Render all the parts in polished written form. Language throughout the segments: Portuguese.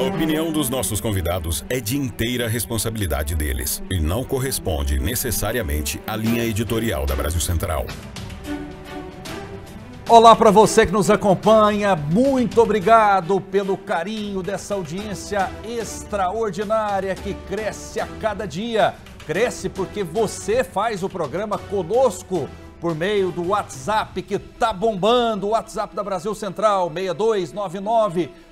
A opinião dos nossos convidados é de inteira responsabilidade deles e não corresponde necessariamente à linha editorial da Brasil Central. Olá para você que nos acompanha, muito obrigado pelo carinho dessa audiência extraordinária que cresce a cada dia. Cresce porque você faz o programa conosco por meio do WhatsApp que tá bombando, o WhatsApp da Brasil Central,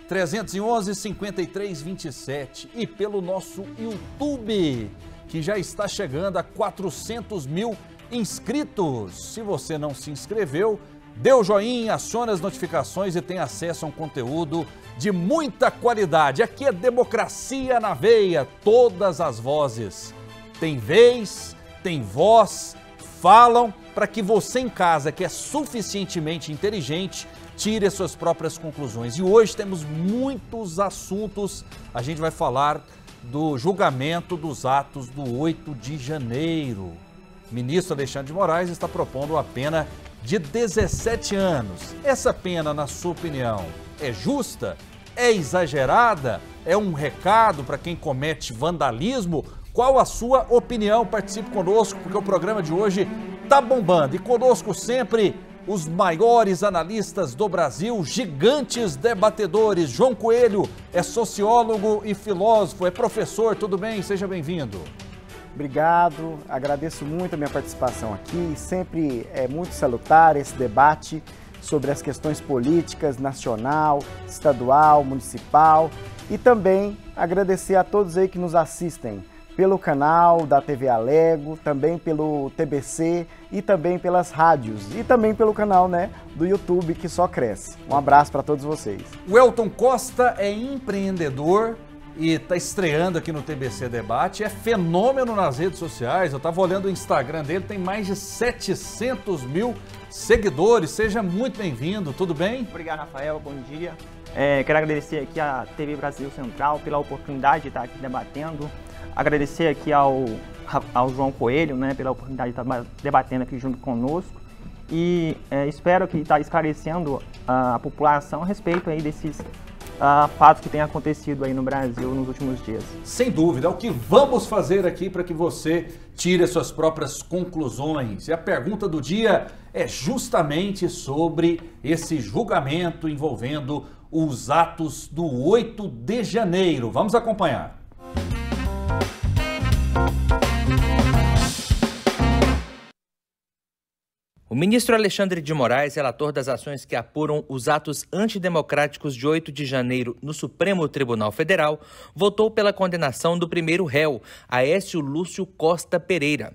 6299-311-5327, e pelo nosso YouTube, que já está chegando a 400 mil inscritos. Se você não se inscreveu, dê o joinha, acione as notificações e tem acesso a um conteúdo de muita qualidade. Aqui é democracia na veia, todas as vozes. Tem vez, tem voz, falam para que você em casa, que é suficientemente inteligente, tire as suas próprias conclusões. E hoje temos muitos assuntos. A gente vai falar do julgamento dos atos do 8 de janeiro. O ministro Alexandre de Moraes está propondo a pena de 17 anos. Essa pena, na sua opinião, é justa? É exagerada? É um recado para quem comete vandalismo? Qual a sua opinião? Participe conosco, porque o programa de hoje tá bombando. E conosco sempre os maiores analistas do Brasil, gigantes debatedores. João Coelho é sociólogo e filósofo, é professor. Tudo bem? Seja bem-vindo. Obrigado, agradeço muito a minha participação aqui. Sempre é muito salutar esse debate sobre as questões políticas, nacional, estadual, municipal. E também agradecer a todos aí que nos assistem pelo canal da TV Alego, também pelo TBC e também pelas rádios. E também pelo canal, né, do YouTube, que só cresce. Um abraço para todos vocês. O Welton Costa é empreendedor e está estreando aqui no TBC Debate, é fenômeno nas redes sociais. Eu estava olhando o Instagram dele, tem mais de 700 mil seguidores. Seja muito bem-vindo, tudo bem? Obrigado, Rafael, bom dia. Quero agradecer aqui à TV Brasil Central pela oportunidade de estar aqui debatendo. Agradecer aqui ao João Coelho, né, pela oportunidade de estar debatendo aqui junto conosco. E espero que está esclarecendo a população a respeito aí desses fatos que têm acontecido aí no Brasil nos últimos dias. Sem dúvida, é o que vamos fazer aqui para que você tire as suas próprias conclusões. E a pergunta do dia é justamente sobre esse julgamento envolvendo os atos do 8 de janeiro. Vamos acompanhar. O ministro Alexandre de Moraes, relator das ações que apuram os atos antidemocráticos de 8 de janeiro no Supremo Tribunal Federal, votou pela condenação do primeiro réu, Aécio Lúcio Costa Pereira.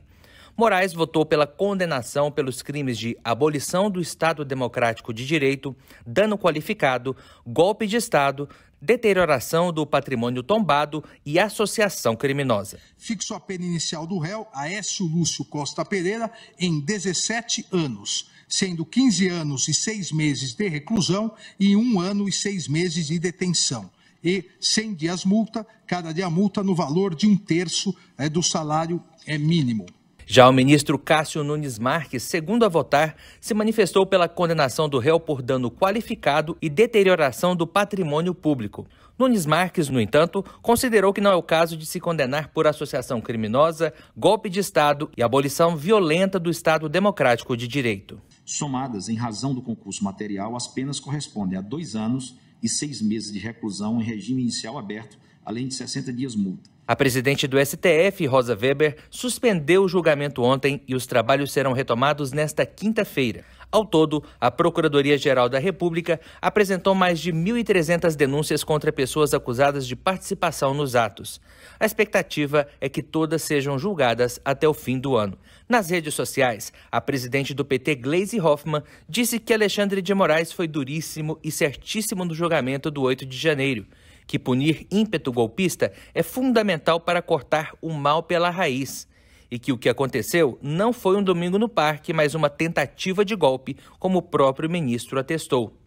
Moraes votou pela condenação pelos crimes de abolição do Estado Democrático de Direito, dano qualificado, golpe de Estado, deterioração do patrimônio tombado e associação criminosa. Fixo a pena inicial do réu, Aécio Lúcio Costa Pereira, em 17 anos, sendo 15 anos e 6 meses de reclusão e 1 ano e 6 meses de detenção. E 100 dias multa, cada dia multa no valor de 1/3 do salário mínimo. Já o ministro Kassio Nunes Marques, segundo a votar, se manifestou pela condenação do réu por dano qualificado e deterioração do patrimônio público. Nunes Marques, no entanto, considerou que não é o caso de se condenar por associação criminosa, golpe de Estado e abolição violenta do Estado Democrático de Direito. Somadas, em razão do concurso material, as penas correspondem a 2 anos e 6 meses de reclusão em regime inicial aberto, além de 60 dias multa. A presidente do STF, Rosa Weber, suspendeu o julgamento ontem e os trabalhos serão retomados nesta quinta-feira. Ao todo, a Procuradoria-Geral da República apresentou mais de 1.300 denúncias contra pessoas acusadas de participação nos atos. A expectativa é que todas sejam julgadas até o fim do ano. Nas redes sociais, a presidente do PT, Gleisi Hoffmann, disse que Alexandre de Moraes foi duríssimo e certíssimo no julgamento do 8 de janeiro. Que punir ímpeto golpista é fundamental para cortar o mal pela raiz e que o que aconteceu não foi um domingo no parque, mas uma tentativa de golpe, como o próprio ministro atestou.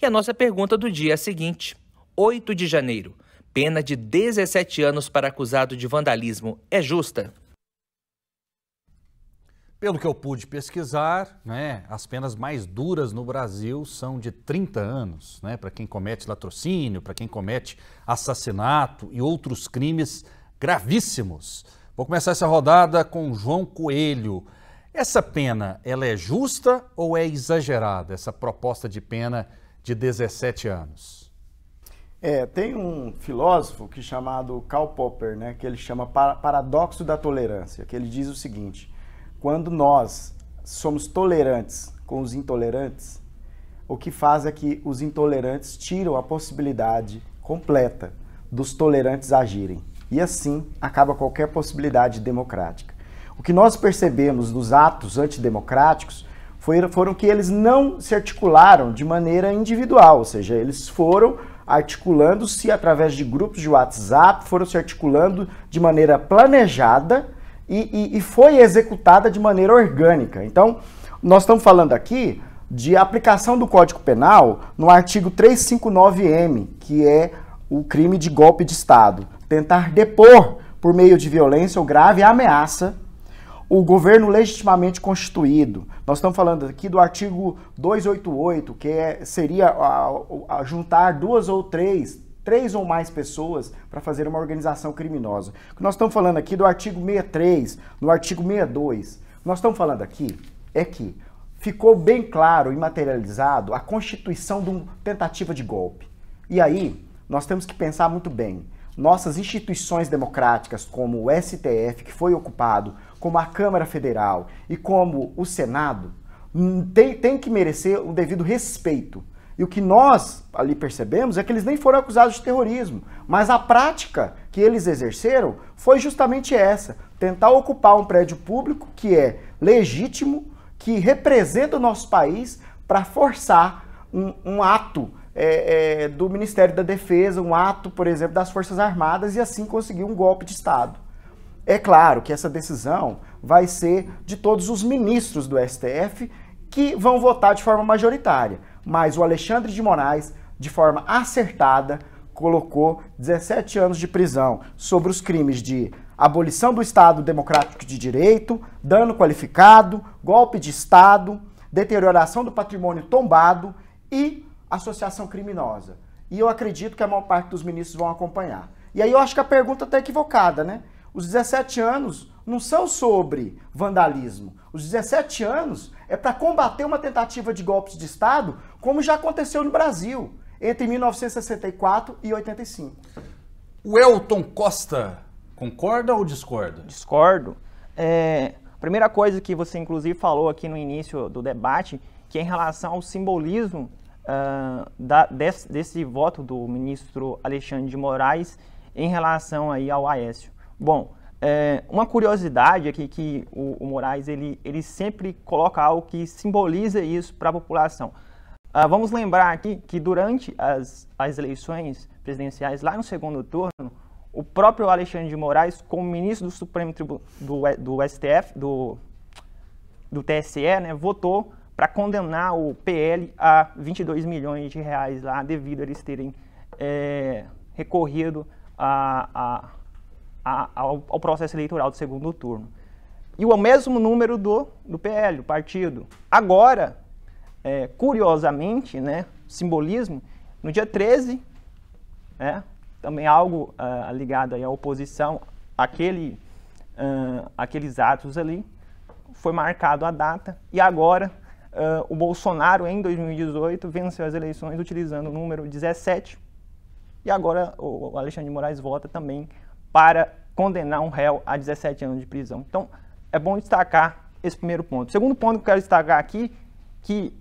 E a nossa pergunta do dia é a seguinte: 8 de janeiro, pena de 17 anos para acusado de vandalismo é justa? Pelo que eu pude pesquisar, né, as penas mais duras no Brasil são de 30 anos, né, para quem comete latrocínio, para quem comete assassinato e outros crimes gravíssimos. Vou começar essa rodada com João Coelho. Essa pena, ela é justa ou é exagerada, essa proposta de pena de 17 anos? Tem um filósofo que chamado Karl Popper, né, que ele chama paradoxo da tolerância, que ele diz o seguinte: quando nós somos tolerantes com os intolerantes, o que faz é que os intolerantes tiram a possibilidade completa dos tolerantes agirem. E assim acaba qualquer possibilidade democrática. O que nós percebemos nos atos antidemocráticos foram que eles não se articularam de maneira individual, ou seja, eles foram articulando-se através de grupos de WhatsApp, foram se articulando de maneira planejada, e foi executada de maneira orgânica. Então, nós estamos falando aqui de aplicação do Código Penal no artigo 359-M, que é o crime de golpe de Estado. Tentar depor, por meio de violência ou grave ameaça, o governo legitimamente constituído. Nós estamos falando aqui do artigo 288, que seria juntar duas ou três ou mais pessoas para fazer uma organização criminosa. O que nós estamos falando aqui do artigo 63, no artigo 62, nós estamos falando aqui é que ficou bem claro e materializado a constituição de uma tentativa de golpe. E aí, nós temos que pensar muito bem. Nossas instituições democráticas, como o STF, que foi ocupado, como a Câmara Federal e como o Senado, tem que merecer o devido respeito. E o que nós ali percebemos é que eles nem foram acusados de terrorismo, mas a prática que eles exerceram foi justamente essa: tentar ocupar um prédio público que é legítimo, que representa o nosso país, para forçar um ato do Ministério da Defesa, um ato, por exemplo, das Forças Armadas, e assim conseguir um golpe de Estado. É claro que essa decisão vai ser de todos os ministros do STF, que vão votar de forma majoritária. Mas o Alexandre de Moraes, de forma acertada, colocou 17 anos de prisão sobre os crimes de abolição do Estado Democrático de Direito, dano qualificado, golpe de Estado, deterioração do patrimônio tombado e associação criminosa. E eu acredito que a maior parte dos ministros vão acompanhar. E aí eu acho que a pergunta está equivocada, né? Os 17 anos não são sobre vandalismo. Os 17 anos é para combater uma tentativa de golpes de Estado, como já aconteceu no Brasil, entre 1964 e 85. O Welton Costa, concorda ou discorda? Discordo. A primeira coisa que você, inclusive, falou aqui no início do debate, que é em relação ao simbolismo desse voto do ministro Alexandre de Moraes em relação aí ao Aécio. Bom, uma curiosidade aqui que o Moraes ele sempre coloca algo que simboliza isso para a população. Vamos lembrar aqui que durante as eleições presidenciais, lá no segundo turno, o próprio Alexandre de Moraes, como ministro do Supremo Tribunal do STF, do TSE, né, votou para condenar o PL a 22 milhões de reais lá, devido a eles terem recorrido ao processo eleitoral do segundo turno. E o mesmo número do PL, o partido. Agora, curiosamente, né, simbolismo, no dia 13, né, também algo ligado aí à oposição, aqueles atos ali, foi marcado a data, e agora o Bolsonaro, em 2018, venceu as eleições utilizando o número 17, e agora o Alexandre de Moraes vota também para condenar um réu a 17 anos de prisão. Então, é bom destacar esse primeiro ponto. O segundo ponto que eu quero destacar aqui, que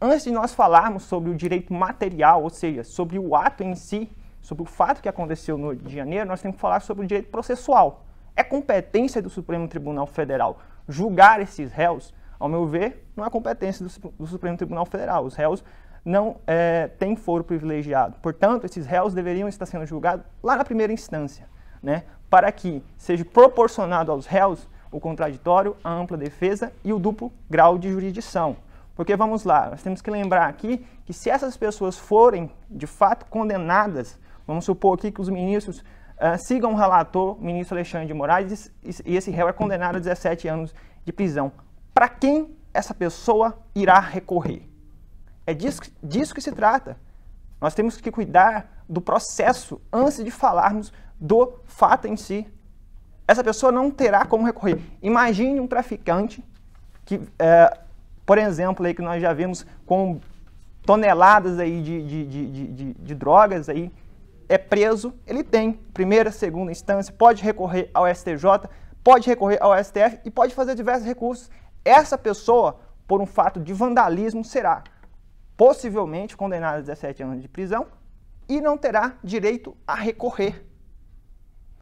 antes de nós falarmos sobre o direito material, ou seja, sobre o ato em si, sobre o fato que aconteceu no Rio de Janeiro, nós temos que falar sobre o direito processual. É competência do Supremo Tribunal Federal julgar esses réus? Ao meu ver, não é competência do Supremo Tribunal Federal. Os réus não têm foro privilegiado. Portanto, esses réus deveriam estar sendo julgados lá na primeira instância, né, para que seja proporcionado aos réus o contraditório, a ampla defesa e o duplo grau de jurisdição. Porque, vamos lá, nós temos que lembrar aqui que se essas pessoas forem, de fato, condenadas, vamos supor aqui que os ministros sigam o relator, o ministro Alexandre de Moraes, e esse réu é condenado a 17 anos de prisão. para quem essa pessoa irá recorrer. É disso que se trata. Nós temos que cuidar do processo antes de falarmos do fato em si. Essa pessoa não terá como recorrer. Imagine um traficante que, por exemplo, aí, que nós já vemos com toneladas aí de drogas, aí, é preso, ele tem primeira, segunda instância, pode recorrer ao STJ, pode recorrer ao STF e pode fazer diversos recursos. Essa pessoa, por um fato de vandalismo, será possivelmente condenada a 17 anos de prisão e não terá direito a recorrer.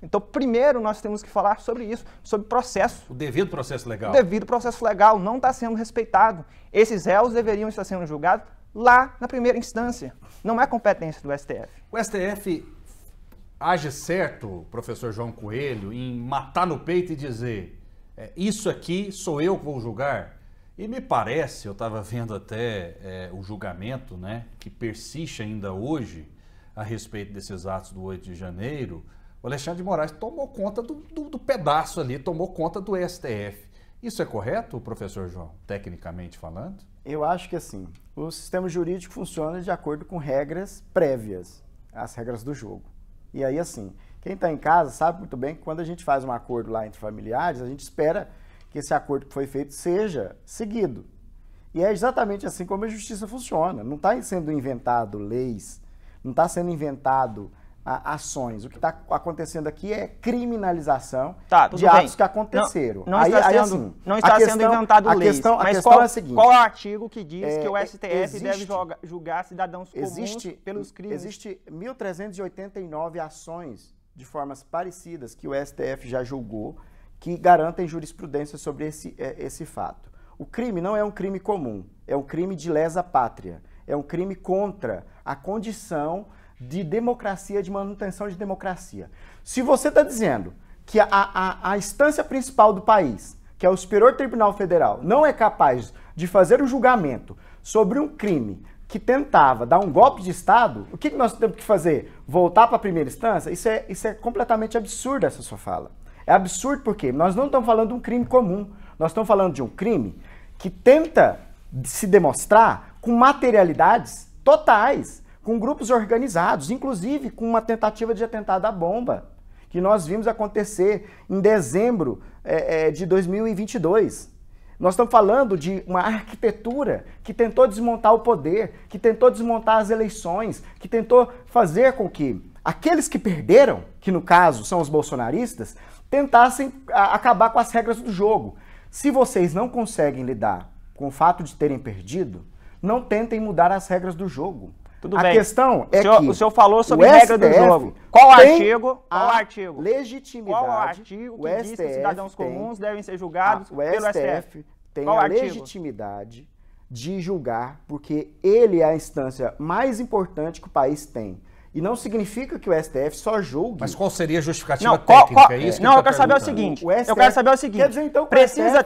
Então, primeiro, nós temos que falar sobre isso, sobre processo. O devido processo legal. O devido processo legal não está sendo respeitado. Esses réus deveriam estar sendo julgados lá na primeira instância. Não é competência do STF. O STF age certo, professor João Coelho, em matar no peito e dizer isso aqui sou eu que vou julgar? E me parece, eu estava vendo até o julgamento, né, que persiste ainda hoje a respeito desses atos do 8 de janeiro, o Alexandre de Moraes tomou conta do pedaço ali, tomou conta do STF. Isso é correto, professor João, tecnicamente falando? Eu acho que assim, o sistema jurídico funciona de acordo com regras prévias, as regras do jogo. E aí assim, quem está em casa sabe muito bem que quando a gente faz um acordo lá entre familiares, a gente espera que esse acordo que foi feito seja seguido. E é exatamente assim como a justiça funciona. Não está sendo inventado leis, não está sendo inventado ações. O que está acontecendo aqui é criminalização de atos que aconteceram. Não está sendo inventado leis, mas qual é o artigo que diz que o STF deve julgar cidadãos comuns pelos crimes? Existe 1.389 ações de formas parecidas que o STF já julgou, que garantem jurisprudência sobre esse fato. O crime não é um crime comum, é um crime de lesa pátria, é um crime contra a condição de democracia, de manutenção de democracia. Se você está dizendo que a instância principal do país, que é o Superior Tribunal Federal, não é capaz de fazer um julgamento sobre um crime que tentava dar um golpe de Estado, o que nós temos que fazer? Voltar para a primeira instância? Isso é completamente absurdo, essa sua fala. É absurdo porque nós não estamos falando de um crime comum, nós estamos falando de um crime que tenta se demonstrar com materialidades totais, com grupos organizados, inclusive com uma tentativa de atentado à bomba, que nós vimos acontecer em dezembro de 2022. Nós estamos falando de uma arquitetura que tentou desmontar o poder, que tentou desmontar as eleições, que tentou fazer com que aqueles que perderam, que no caso são os bolsonaristas, tentassem acabar com as regras do jogo. Se vocês não conseguem lidar com o fato de terem perdido, não tentem mudar as regras do jogo. Tudo bem. A questão é que o senhor falou sobre a regra do jogo. Qual artigo? Qual artigo? Legitimidade. Qual artigo que diz que cidadãos comuns devem ser julgados pelo STF? Tem a legitimidade de julgar, porque ele é a instância mais importante que o país tem. E não significa que o STF só julgue. Mas qual seria a justificativa técnica? É isso que eu quero saber o seguinte. Eu quero saber o seguinte. Quer dizer, então, precisa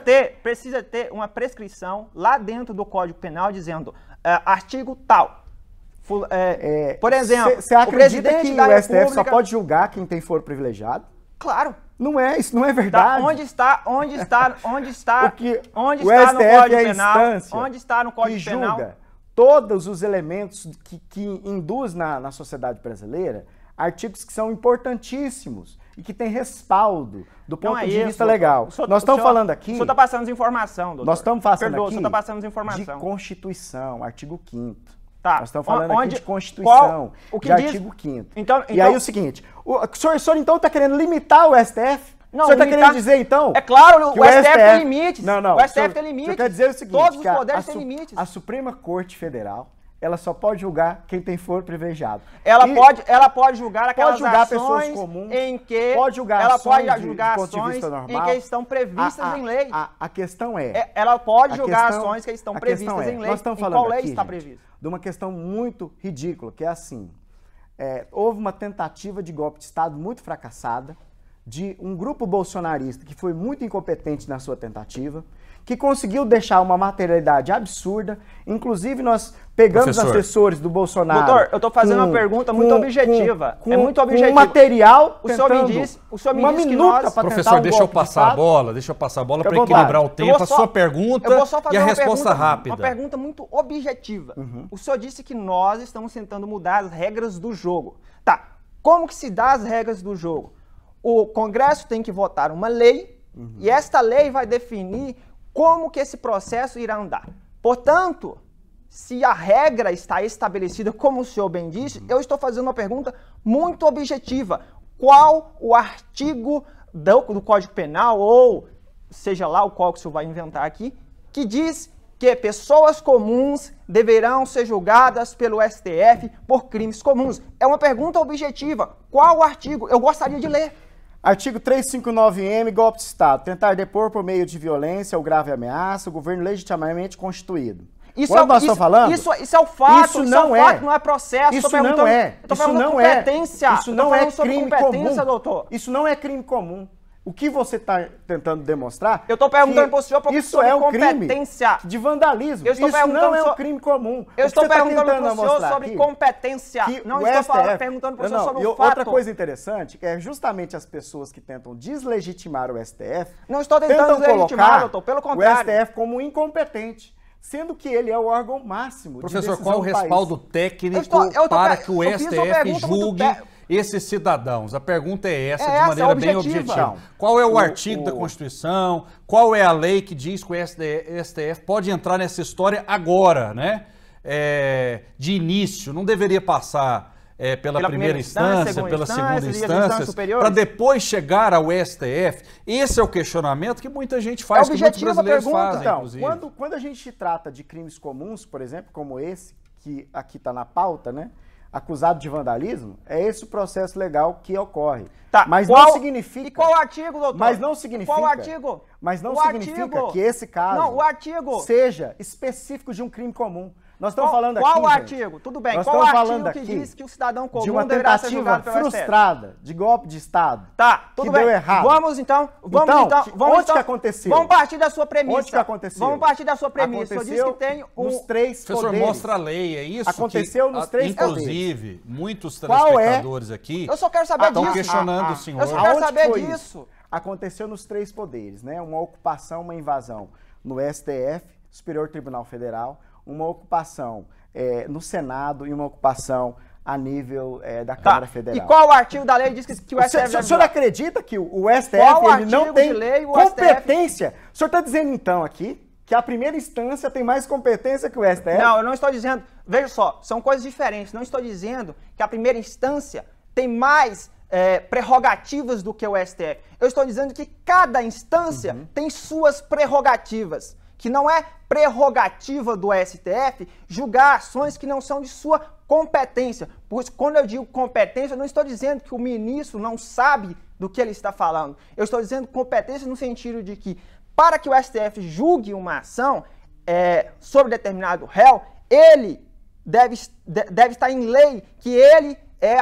ter uma prescrição lá dentro do Código Penal dizendo artigo tal. Por exemplo, você acredita que o STF só pode julgar quem tem foro privilegiado? Claro. Não é, isso não é verdade. Onde está no Código Penal? Onde está no Código Penal? Todos os elementos que induz na sociedade brasileira artigos que são importantíssimos e que têm respaldo do ponto de vista legal. Nós estamos falando aqui... O senhor está passando desinformação, doutor. Nós estamos passando aqui de Constituição, artigo 5º. Nós estamos falando aqui de Constituição, de artigo 5º. E aí é o seguinte, o senhor então está querendo limitar o STF? Não, o senhor está querendo dizer, então... É claro, o STF tem limites. Não, não. O STF tem limites. Quer dizer o seguinte, todos os poderes têm limites. A Suprema Corte Federal, ela só pode julgar quem tem foro privilegiado. Ela pode julgar aquelas ações comuns, em que... Pode julgar ela ações pode julgar de ações de normal, em que estão previstas em lei. A questão é... Ela pode julgar ações que estão previstas em lei. Nós estamos falando qual lei está prevista? De uma questão muito ridícula, que é assim. Houve uma tentativa de golpe de Estado muito fracassada, de um grupo bolsonarista que foi muito incompetente na sua tentativa, que conseguiu deixar uma materialidade absurda. Inclusive, nós pegamos assessores do Bolsonaro. Doutor, eu estou fazendo uma pergunta muito objetiva. É muito objetivo. Material, o senhor me diz que nós... Professor, deixa eu passar a bola, para equilibrar o tempo. A sua pergunta e a resposta rápida. Uma pergunta muito objetiva. Uhum. O senhor disse que nós estamos tentando mudar as regras do jogo. Tá, como que se dá as regras do jogo? O Congresso tem que votar uma lei, uhum, e esta lei vai definir como que esse processo irá andar. Portanto, se a regra está estabelecida, como o senhor bem disse, eu estou fazendo uma pergunta muito objetiva. Qual o artigo do Código Penal, ou seja lá o qual que o senhor vai inventar aqui, que diz que pessoas comuns deverão ser julgadas pelo STF por crimes comuns? É uma pergunta objetiva. Qual o artigo? Eu gostaria de ler. Artigo 359-M, golpe de Estado. Tentar depor por meio de violência ou grave ameaça o governo legitimamente constituído. Isso é, nós falando, isso é o fato, isso é um fato, não é processo. Isso não é. Isso não é crime comum, doutor. Isso não é crime comum. O que você está tentando demonstrar... Eu estou perguntando para o senhor, porque isso é um crime de vandalismo. Isso não é um crime comum. Eu estou perguntando para o senhor sobre competência. Não estou perguntando para o senhor sobre o fato. Outra coisa interessante é justamente as pessoas que tentam deslegitimar o STF... Não estou tentando deslegitimar, doutor, pelo contrário. O STF como incompetente, sendo que ele é o órgão máximo de decisão do país. Professor, qual o respaldo técnico para que o STF julgue esses cidadãos? A pergunta é essa, de maneira bem objetiva. Qual é o artigo da Constituição? Qual é a lei que diz que o STF pode entrar nessa história agora, né? De início, não deveria passar pela primeira instância, pela segunda instância, para depois chegar ao STF. Esse é o questionamento que muita gente faz, que muitos brasileiros fazem, inclusive. Então, quando a gente trata de crimes comuns, por exemplo, como esse, que aqui está na pauta, né? Acusado de vandalismo, é esse o processo legal que ocorre. Tá, mas não significa... E qual artigo, doutor? Mas não significa... Qual artigo? Mas não significa que esse caso seja específico de um crime comum. Nós estamos falando aqui... Qual artigo? Tudo bem. Qual artigo que diz que o cidadão comum deverá ser julgado pelo STF? De uma tentativa frustrada de golpe de Estado. Tá, tudo bem. Que deu errado. Vamos então... Onde que aconteceu? Vamos partir da sua premissa. Onde que aconteceu? Vamos partir da sua premissa. Aconteceu, eu disse que tem um... nos três poderes. Professor, mostra a lei, é isso? Aconteceu nos três poderes. Inclusive, muitos telespectadores aqui... Eu só quero saber disso. Estão questionando o senhor. Eu só quero saber disso. Aconteceu nos três poderes, né? Uma ocupação, uma invasão no STF, Superior Tribunal Federal... uma ocupação no Senado e uma ocupação a nível da Câmara Federal. E qual artigo da lei diz que o STF... O senhor acredita que o STF ele não tem competência? O senhor está dizendo, então, aqui, que a primeira instância tem mais competência que o STF? Não, eu não estou dizendo... Veja só, são coisas diferentes. Não estou dizendo que a primeira instância tem mais prerrogativas do que o STF. Eu estou dizendo que cada instância tem suas prerrogativas, que não é prerrogativa do STF julgar ações que não são de sua competência. Por isso, quando eu digo competência, eu não estou dizendo que o ministro não sabe do que ele está falando. Eu estou dizendo competência no sentido de que, para que o STF julgue uma ação sobre determinado réu, ele deve estar em lei que ele é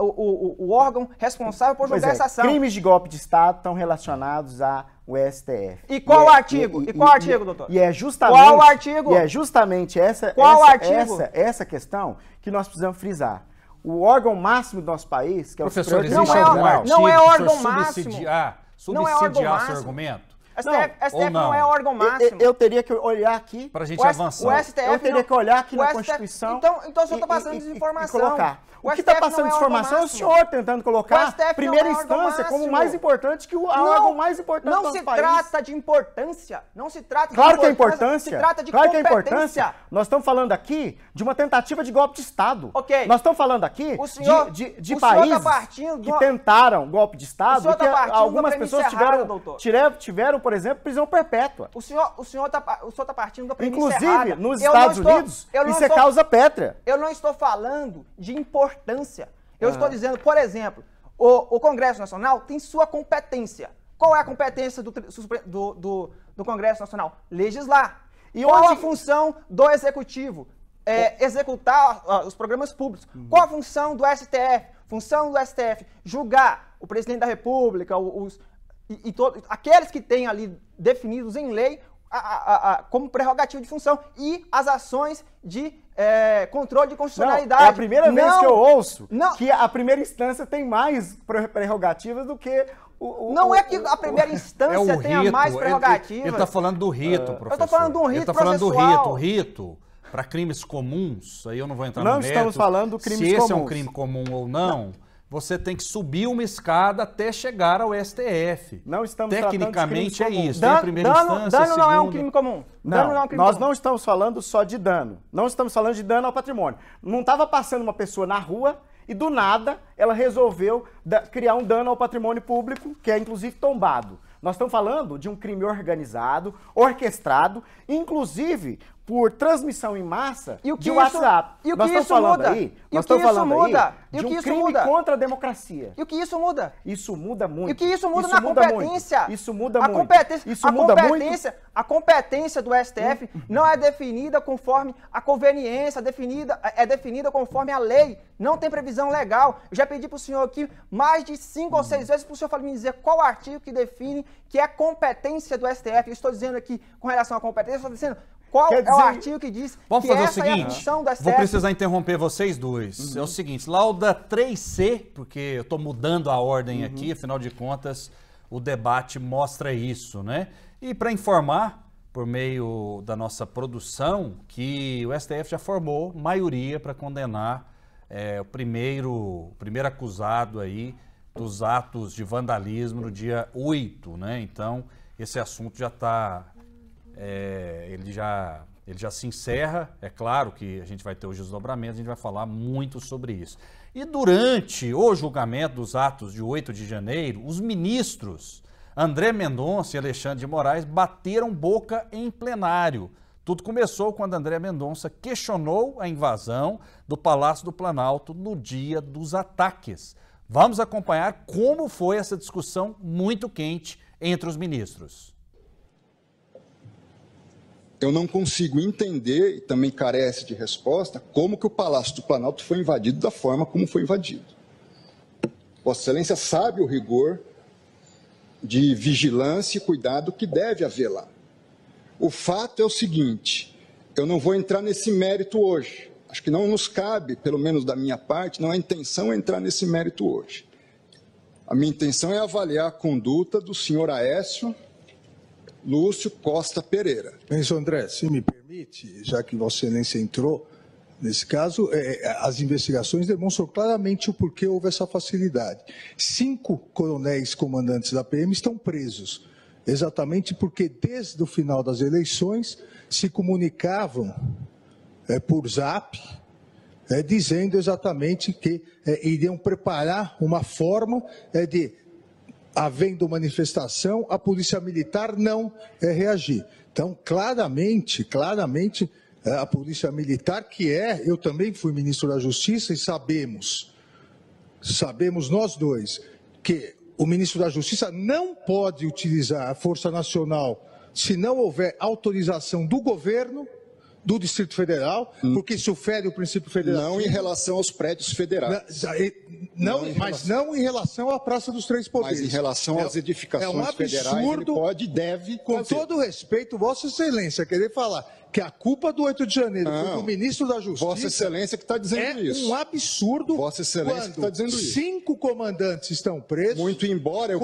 o órgão responsável por julgar essa ação. Crimes de golpe de Estado estão relacionados a... o STF. E qual artigo? E qual artigo, doutor? E é justamente, qual artigo? E é justamente essa questão que nós precisamos frisar. O órgão máximo do nosso país, que é o Superior Tribunal Federal. Não é órgão máximo. Subsidiar seu argumento. STF não é órgão máximo. Eu teria que olhar aqui para a gente avançar. O STF eu teria que olhar aqui na Constituição. Então o senhor está passando desinformação. O que está passando desinformação é o senhor tentando colocar a primeira instância como mais importante que o órgão mais importante do nosso país. Não se trata de importância. Não se trata de importância. Claro que é importância. Se trata de competência. Claro que é importância. Nós estamos falando aqui de uma tentativa de golpe de Estado. Ok. Nós estamos falando aqui de países que tentaram golpe de Estado, que algumas pessoas tiveram, por exemplo, prisão perpétua. O senhor está partindo da premissa errada. Inclusive, nos Estados Unidos, isso é causa pétrea. Eu não estou falando de importância. Eu estou dizendo, por exemplo, o Congresso Nacional tem sua competência. Qual é a competência do Congresso Nacional? Legislar. E qual a função do Executivo? Executar os programas públicos. Qual a função do STF? Função do STF, julgar o Presidente da República, aqueles que têm ali definidos em lei como prerrogativa de função e as ações de controle de constitucionalidade. Não, é a primeira vez que eu ouço que a primeira instância tem mais prerrogativas do que o... Não é que a primeira instância tenha mais prerrogativas. Ele está falando do rito, professor. Eu estou falando de um rito processual. Ele está falando do rito. Para crimes comuns, aí eu não vou entrar no mérito. Não estamos falando crimes comuns. Se esse é um crime comum ou não, você tem que subir uma escada até chegar ao STF. Não estamos falando de crimes comuns. Tecnicamente é isso. Em primeira instância, dano não é um crime comum. Não, nós não estamos falando só de dano. Não estamos falando de dano ao patrimônio. Não estava passando uma pessoa na rua e do nada ela resolveu criar um dano ao patrimônio público, que é inclusive tombado. Nós estamos falando de um crime organizado, orquestrado, inclusive por transmissão em massa de WhatsApp. E o que isso muda? Nós estamos falando aí de um crime contra a democracia. E o que isso muda? Isso muda muito. E o que isso muda na competência? Isso muda muito. A competência do STF não é definida conforme a conveniência, é definida conforme a lei. Não tem previsão legal. Eu já pedi para o senhor aqui mais de 5 ou 6 vezes para o senhor me dizer qual artigo que define que é competência do STF. Eu estou dizendo aqui com relação à competência, estou dizendo qual é o artigo que diz que essa é a função do STF. Vou precisar interromper vocês dois. É o seguinte, lauda 3C, porque eu estou mudando a ordem aqui, afinal de contas o debate mostra isso, né? E para informar, por meio da nossa produção, que o STF já formou maioria para condenar o primeiro acusado aí dos atos de vandalismo no dia 8, né? Então, esse assunto já está... Ele já se encerra, é claro que a gente vai ter os desdobramentos, a gente vai falar muito sobre isso. E durante o julgamento dos atos de 8 de janeiro, os ministros André Mendonça e Alexandre de Moraes bateram boca em plenário. Tudo começou quando André Mendonça questionou a invasão do Palácio do Planalto no dia dos ataques. Vamos acompanhar como foi essa discussão muito quente entre os ministros. Eu não consigo entender, e também carece de resposta, como que o Palácio do Planalto foi invadido da forma como foi invadido. Vossa Excelência sabe o rigor de vigilância e cuidado que deve haver lá. O fato é o seguinte, eu não vou entrar nesse mérito hoje. Acho que não nos cabe, pelo menos da minha parte, não é intenção entrar nesse mérito hoje. A minha intenção é avaliar a conduta do senhor Aécio Lúcio Costa Pereira. Ministro André, se me permite, já que Vossa Excelência entrou nesse caso, as investigações demonstram claramente o porquê houve essa facilidade. 5 coronéis comandantes da PM estão presos, exatamente porque desde o final das eleições se comunicavam por zap, dizendo exatamente que iriam preparar uma forma de... havendo manifestação, a polícia militar não reagir. Então, claramente, a polícia militar, que eu também fui ministro da Justiça e sabemos nós dois, que o ministro da Justiça não pode utilizar a Força Nacional se não houver autorização do governo, do Distrito Federal, porque isso fere o princípio federal. Não em relação aos prédios federais. Não em relação à Praça dos Três Poderes. Mas em relação às edificações federais, ele pode e deve... Com todo respeito, Vossa Excelência, querer falar que a culpa do 8 de janeiro foi do ministro da Justiça... Vossa Excelência que está dizendo isso. É um absurdo. Vossa Excelência que está dizendo isso. 5 comandantes estão presos... Muito embora,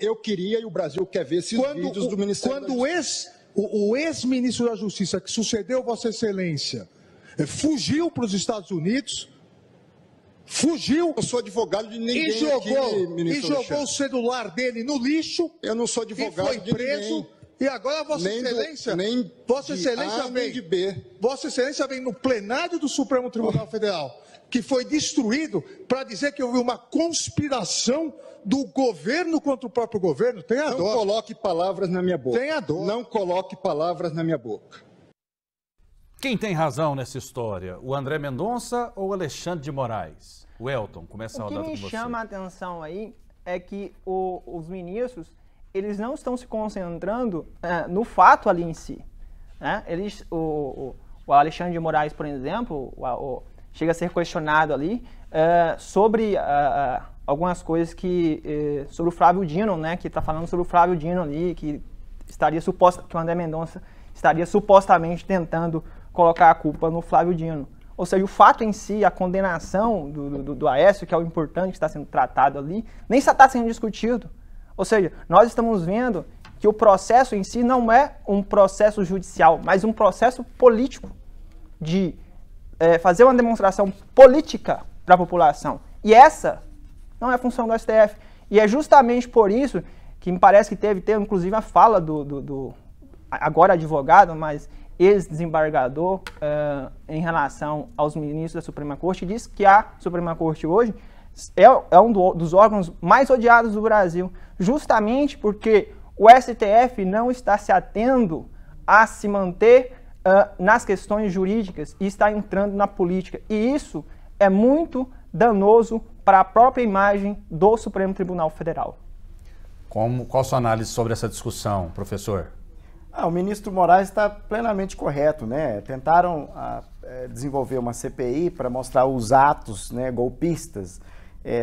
eu queria e o Brasil quer ver esses vídeos do Ministério da Justiça. O ex-ministro da Justiça, que sucedeu Vossa Excelência, fugiu para os Estados Unidos, fugiu... Eu sou advogado de ninguém e jogou o celular dele no lixo. Eu não sou advogado e foi preso. E agora Vossa Excelência vem no plenário do Supremo Tribunal Federal, que foi destruído, para dizer que houve uma conspiração do governo contra o próprio governo. Tem a dor. Não coloque palavras na minha boca. Tem a dor. Não coloque palavras na minha boca. Quem tem razão nessa história? O André Mendonça ou o Alexandre de Moraes? Welton, começa a rodada com você. O que me chama a atenção aí é que os ministros, eles não estão se concentrando no fato ali em si. Né? Eles, o Alexandre de Moraes, por exemplo, chega a ser questionado ali sobre algumas coisas que sobre o Flávio Dino, né, que está falando sobre o Flávio Dino ali, que que o André Mendonça estaria supostamente tentando colocar a culpa no Flávio Dino. Ou seja, o fato em si, a condenação do Aécio, que é o importante que está sendo tratado ali, nem está sendo discutido. Ou seja, nós estamos vendo que o processo em si não é um processo judicial, mas um processo político de fazer uma demonstração política para a população. E essa não é a função do STF. E é justamente por isso que me parece que teve inclusive a fala do agora advogado, mas ex-desembargador, em relação aos ministros da Suprema Corte, diz que a Suprema Corte hoje é um dos órgãos mais odiados do Brasil, justamente porque o STF não está se atendo a se manter nas questões jurídicas e está entrando na política. E isso é muito danoso para a própria imagem do Supremo Tribunal Federal. Qual sua análise sobre essa discussão, professor? O ministro Moraes está plenamente correto, né? Tentaram desenvolver uma CPI para mostrar os atos, né, golpistas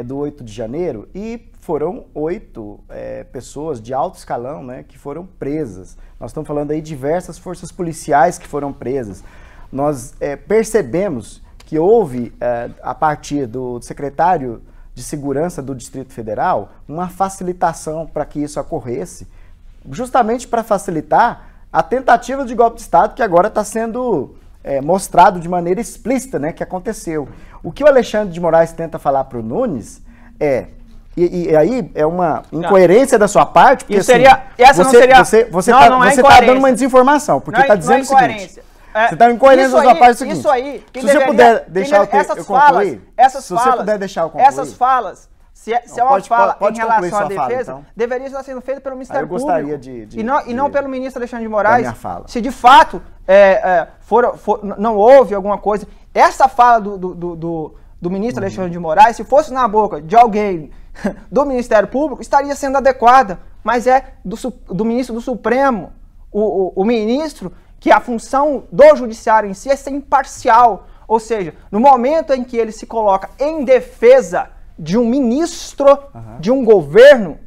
do 8 de janeiro e foram 8 pessoas de alto escalão, né, que foram presas. Nós estamos falando aí de diversas forças policiais que foram presas. Nós percebemos que houve, a partir do secretário de Segurança do Distrito Federal, uma facilitação para que isso ocorresse, justamente para facilitar a tentativa de golpe de Estado que agora está sendo mostrado de maneira explícita, né, que aconteceu. O que o Alexandre de Moraes tenta falar para o Nunes é... E aí é uma incoerência da sua parte, porque seria, assim, essa você, não seria... Você está dando uma desinformação, porque está dizendo o seguinte... Você está incoerência da sua parte do seguinte... Isso aí, se você puder deixar eu concluir... Se você puder deixar eu concluir... Essas falas... Se é uma fala em relação à defesa, então, deveria estar sendo feita pelo Ministério Público e não pelo ministro Alexandre de Moraes. Se de fato não houve alguma coisa, essa fala do ministro Alexandre de Moraes, se fosse na boca de alguém do Ministério Público, estaria sendo adequada, mas é do ministro do Supremo, o ministro que a função do judiciário em si é ser imparcial, ou seja, no momento em que ele se coloca em defesa de um ministro, de um governo,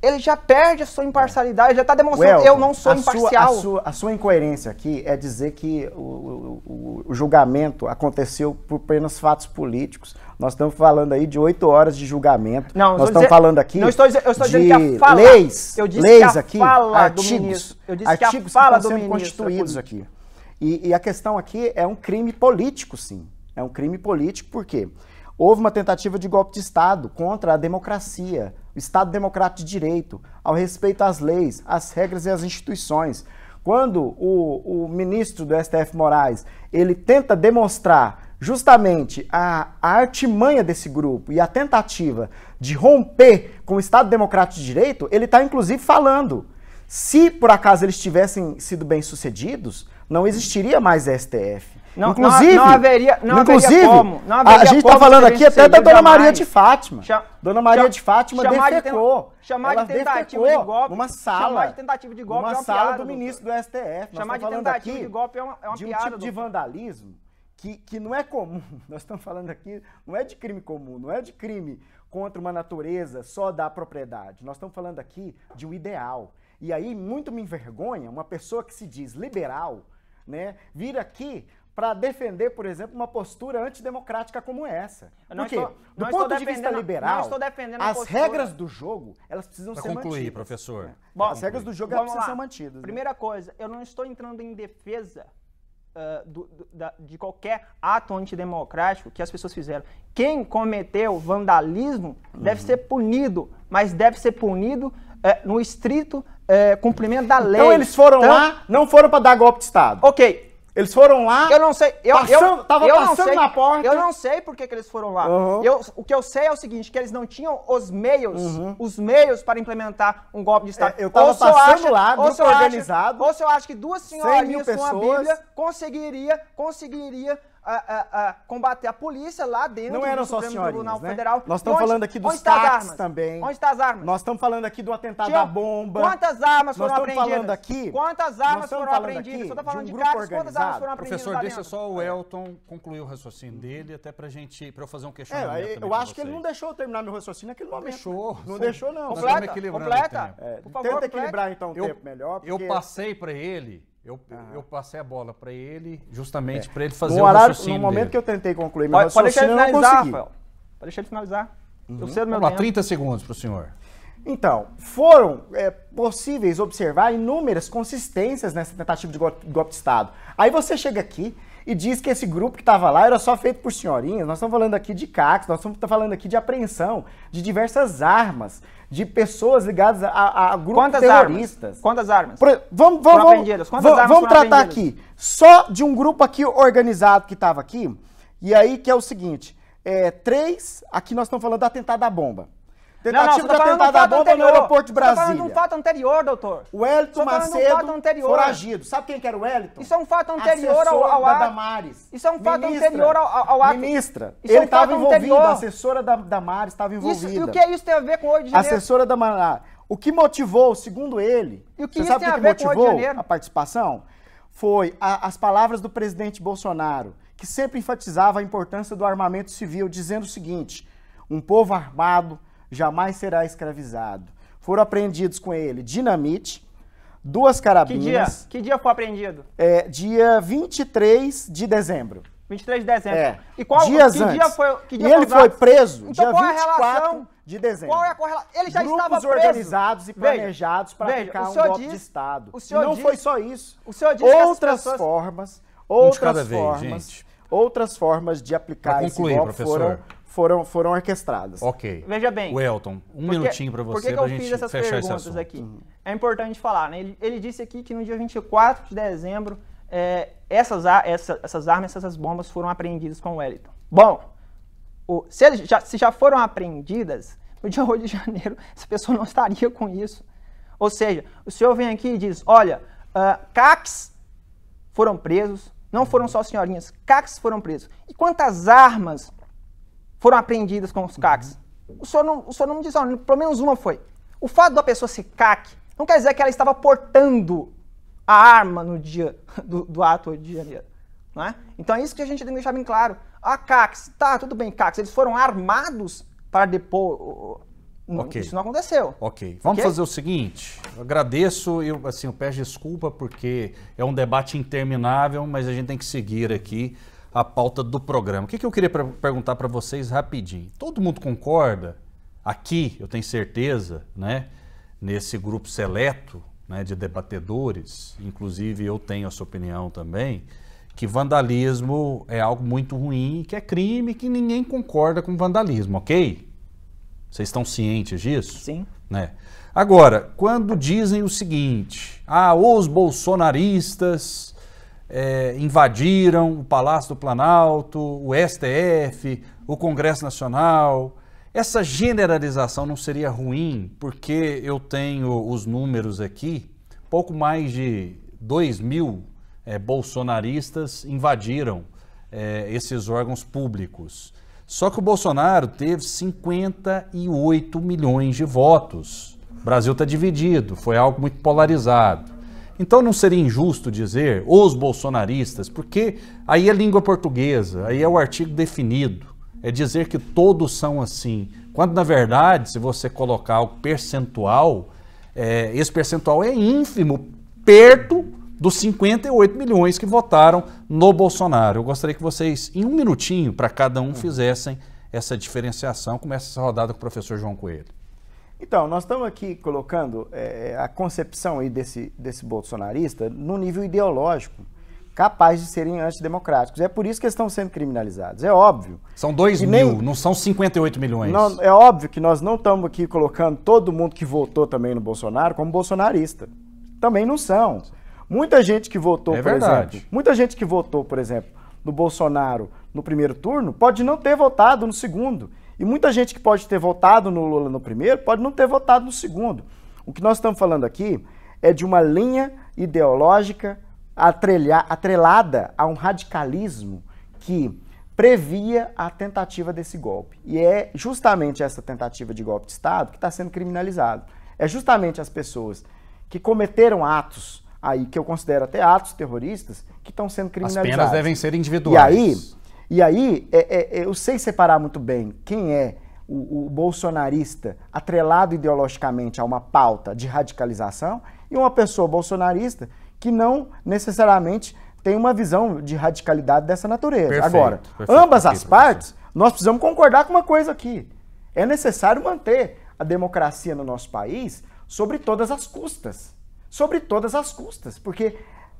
ele já perde a sua imparcialidade, já está demonstrando que eu não sou imparcial. A sua incoerência aqui é dizer que o julgamento aconteceu por apenas fatos políticos. Nós estamos falando aí de 8 horas de julgamento. Não, nós estamos falando aqui de leis aqui, artigos que estão sendo constituídos aqui. E a questão aqui é um crime político, sim. É um crime político, por quê? Houve uma tentativa de golpe de Estado contra a democracia, o Estado democrático de direito, ao respeito às leis, às regras e às instituições. Quando o ministro do STF Moraes, ele tenta demonstrar justamente a artimanha desse grupo e a tentativa de romper com o Estado democrático de direito, ele está inclusive falando, se por acaso eles tivessem sido bem-sucedidos, não existiria mais STF. Não haveria a gente está falando aqui até da Dona Maria de Fátima. Dona Maria de Fátima defecou. Chamar de tentativa de golpe. Uma sala do ministro do STF. Chamar de tentativa de golpe é uma piada. De um tipo de vandalismo que não é comum. Nós estamos falando aqui, não é de crime comum, não é de crime contra uma natureza só da propriedade. Nós estamos falando aqui de um ideal. E aí muito me envergonha uma pessoa que se diz liberal, né, vir aqui para defender, por exemplo, uma postura antidemocrática como essa. Porque, do ponto de vista liberal, as regras do jogo, elas precisam ser mantidas. Para concluir, professor. As regras do jogo precisam ser mantidas. Primeira coisa, eu não estou entrando em defesa de qualquer ato antidemocrático que as pessoas fizeram. Quem cometeu vandalismo deve ser punido, mas deve ser punido no estrito cumprimento da lei. Então eles foram lá, não foram para dar golpe de Estado. Ok. Eles foram lá. Eu não sei. Eu tava passando na porta. Eu não sei por que eles foram lá. O que eu sei é o seguinte, que eles não tinham os meios para implementar um golpe de Estado. Eu tava passando lá, grupo organizado. Ou se eu acho que duas senhorinhas com a Bíblia conseguiria a combater a polícia lá dentro do Supremo Tribunal Federal. Nós estamos falando aqui dos ataques também. Onde estão as armas? Nós estamos falando aqui do atentado à bomba. Quantas armas foram apreendidas? Falando aqui, quantas armas foram apreendidas? Estou falando de caras, quantas armas foram apreendidas? Professor, deixa só o Welton concluir o raciocínio dele, até pra gente, pra eu fazer um questionamento. Eu acho que ele não deixou eu terminar meu raciocínio naquele momento. Deixou. Não deixou, não. Completa. Tenta equilibrar então o tempo melhor. Eu passei pra ele. Eu passei a bola para ele, justamente para ele fazer o raciocínio. No momento que eu tentei concluir meu raciocínio, eu não consegui. Rafael, pode deixar ele finalizar. Eu cedo meu tempo. Vamos lá, 30 segundos para o senhor. Então, foram possíveis observar inúmeras consistências nessa tentativa de golpe de Estado. Aí você chega aqui e diz que esse grupo que estava lá era só feito por senhorinhas. Nós estamos falando aqui de CACs, nós estamos falando aqui de apreensão de diversas armas, de pessoas ligadas a grupos terroristas. Quantas armas? Vamos tratar aqui só de um grupo aqui organizado que estava aqui, e aí que é o seguinte, aqui nós estamos falando do atentado à bomba. Tentativa de atentado à bomba no aeroporto de Brasília. Você está falando de um fato anterior, doutor. O Wellington Macedo foragido. Sabe quem que era o Wellington? Isso é um fato anterior ao ato. Damares. Isso é um fato anterior ao ato. Ministra, ele estava envolvido, a assessora da Damares estava envolvida. E o que isso tem a ver com o 8 de janeiro? Assessora da Damares. O que motivou, segundo ele, e o que isso tem a ver com o 8 de janeiro? A participação foi as palavras do presidente Bolsonaro, que sempre enfatizava a importância do armamento civil, dizendo o seguinte, um povo armado jamais será escravizado. Foram apreendidos com ele dinamite, duas carabinas. Que dia foi apreendido? Dia 23 de dezembro. 23 de dezembro. E qual dias antes. Dia foi, ele foi preso então, dia 24 de dezembro. Qual é a correlação? Ele já estava preso. Grupos organizados e planejados para aplicar um golpe de Estado. E não foi só isso. O senhor disse outras formas de aplicar esse golpe foram orquestradas. Ok. Veja bem. Welton, um minutinho para você, para a gente fechar esse assunto. Por que eu fiz essas perguntas aqui? É importante falar, né? Ele disse aqui que no dia 24 de dezembro, essas armas, essas bombas foram apreendidas com o Wellington. Bom, se já foram apreendidas, no dia 8 de janeiro, essa pessoa não estaria com isso. Ou seja, o senhor vem aqui e diz, olha, CACs foram presos, não foram só senhorinhas, CACs foram presos. E quantas armas foram apreendidas com os CACs? O senhor não me disse, não, pelo menos uma foi. O fato da pessoa ser CAC não quer dizer que ela estava portando a arma no dia do ato 8 de janeiro. Não é? Então é isso que a gente tem que deixar bem claro. Ah, CACs, tá, tudo bem, CACs, eles foram armados para depor. Okay. Isso não aconteceu. Ok. Vamos fazer o seguinte, eu agradeço, eu peço desculpa porque é um debate interminável, mas a gente tem que seguir aqui a pauta do programa. O que eu queria perguntar para vocês rapidinho? Todo mundo concorda, aqui eu tenho certeza, né, nesse grupo seleto, né, de debatedores, inclusive eu tenho a sua opinião também, que vandalismo é algo muito ruim, que é crime, que ninguém concorda com vandalismo, ok? Vocês estão cientes disso? Sim. Né? Agora, quando dizem o seguinte, os bolsonaristas invadiram o Palácio do Planalto, o STF, o Congresso Nacional. Essa generalização não seria ruim, porque eu tenho os números aqui, pouco mais de 2.000 bolsonaristas invadiram esses órgãos públicos. Só que o Bolsonaro teve 58 milhões de votos. O Brasil está dividido, foi algo muito polarizado. Então não seria injusto dizer os bolsonaristas, porque aí é língua portuguesa, aí é o artigo definido, é dizer que todos são assim. Quando, na verdade, se você colocar o percentual, esse percentual é ínfimo, perto dos 58 milhões que votaram no Bolsonaro. Eu gostaria que vocês, em um minutinho, para cada um, fizessem essa diferenciação. Começa essa rodada com o professor João Coelho. Então, nós estamos aqui colocando a concepção aí desse bolsonarista no nível ideológico, capaz de serem antidemocráticos. É por isso que eles estão sendo criminalizados, é óbvio. São 2.000, não são 58 milhões. Não, é óbvio que nós não estamos aqui colocando todo mundo que votou também no Bolsonaro como bolsonarista. Também não são. Muita gente que votou, por exemplo, no Bolsonaro no primeiro turno, pode não ter votado no segundo. E muita gente que pode ter votado no Lula no primeiro, pode não ter votado no segundo. O que nós estamos falando aqui é de uma linha ideológica atrelada a um radicalismo que previa a tentativa desse golpe. E é justamente essa tentativa de golpe de Estado que está sendo criminalizado. É justamente as pessoas que cometeram atos aí, que eu considero até atos terroristas, que estão sendo criminalizados. As penas devem ser individuais. E aí, eu sei separar muito bem quem é o bolsonarista atrelado ideologicamente a uma pauta de radicalização e uma pessoa bolsonarista que não necessariamente tem uma visão de radicalidade dessa natureza. Perfeito, agora, ambas as partes, nós precisamos concordar com uma coisa aqui. É necessário manter a democracia no nosso país sobre todas as custas. Sobre todas as custas, porque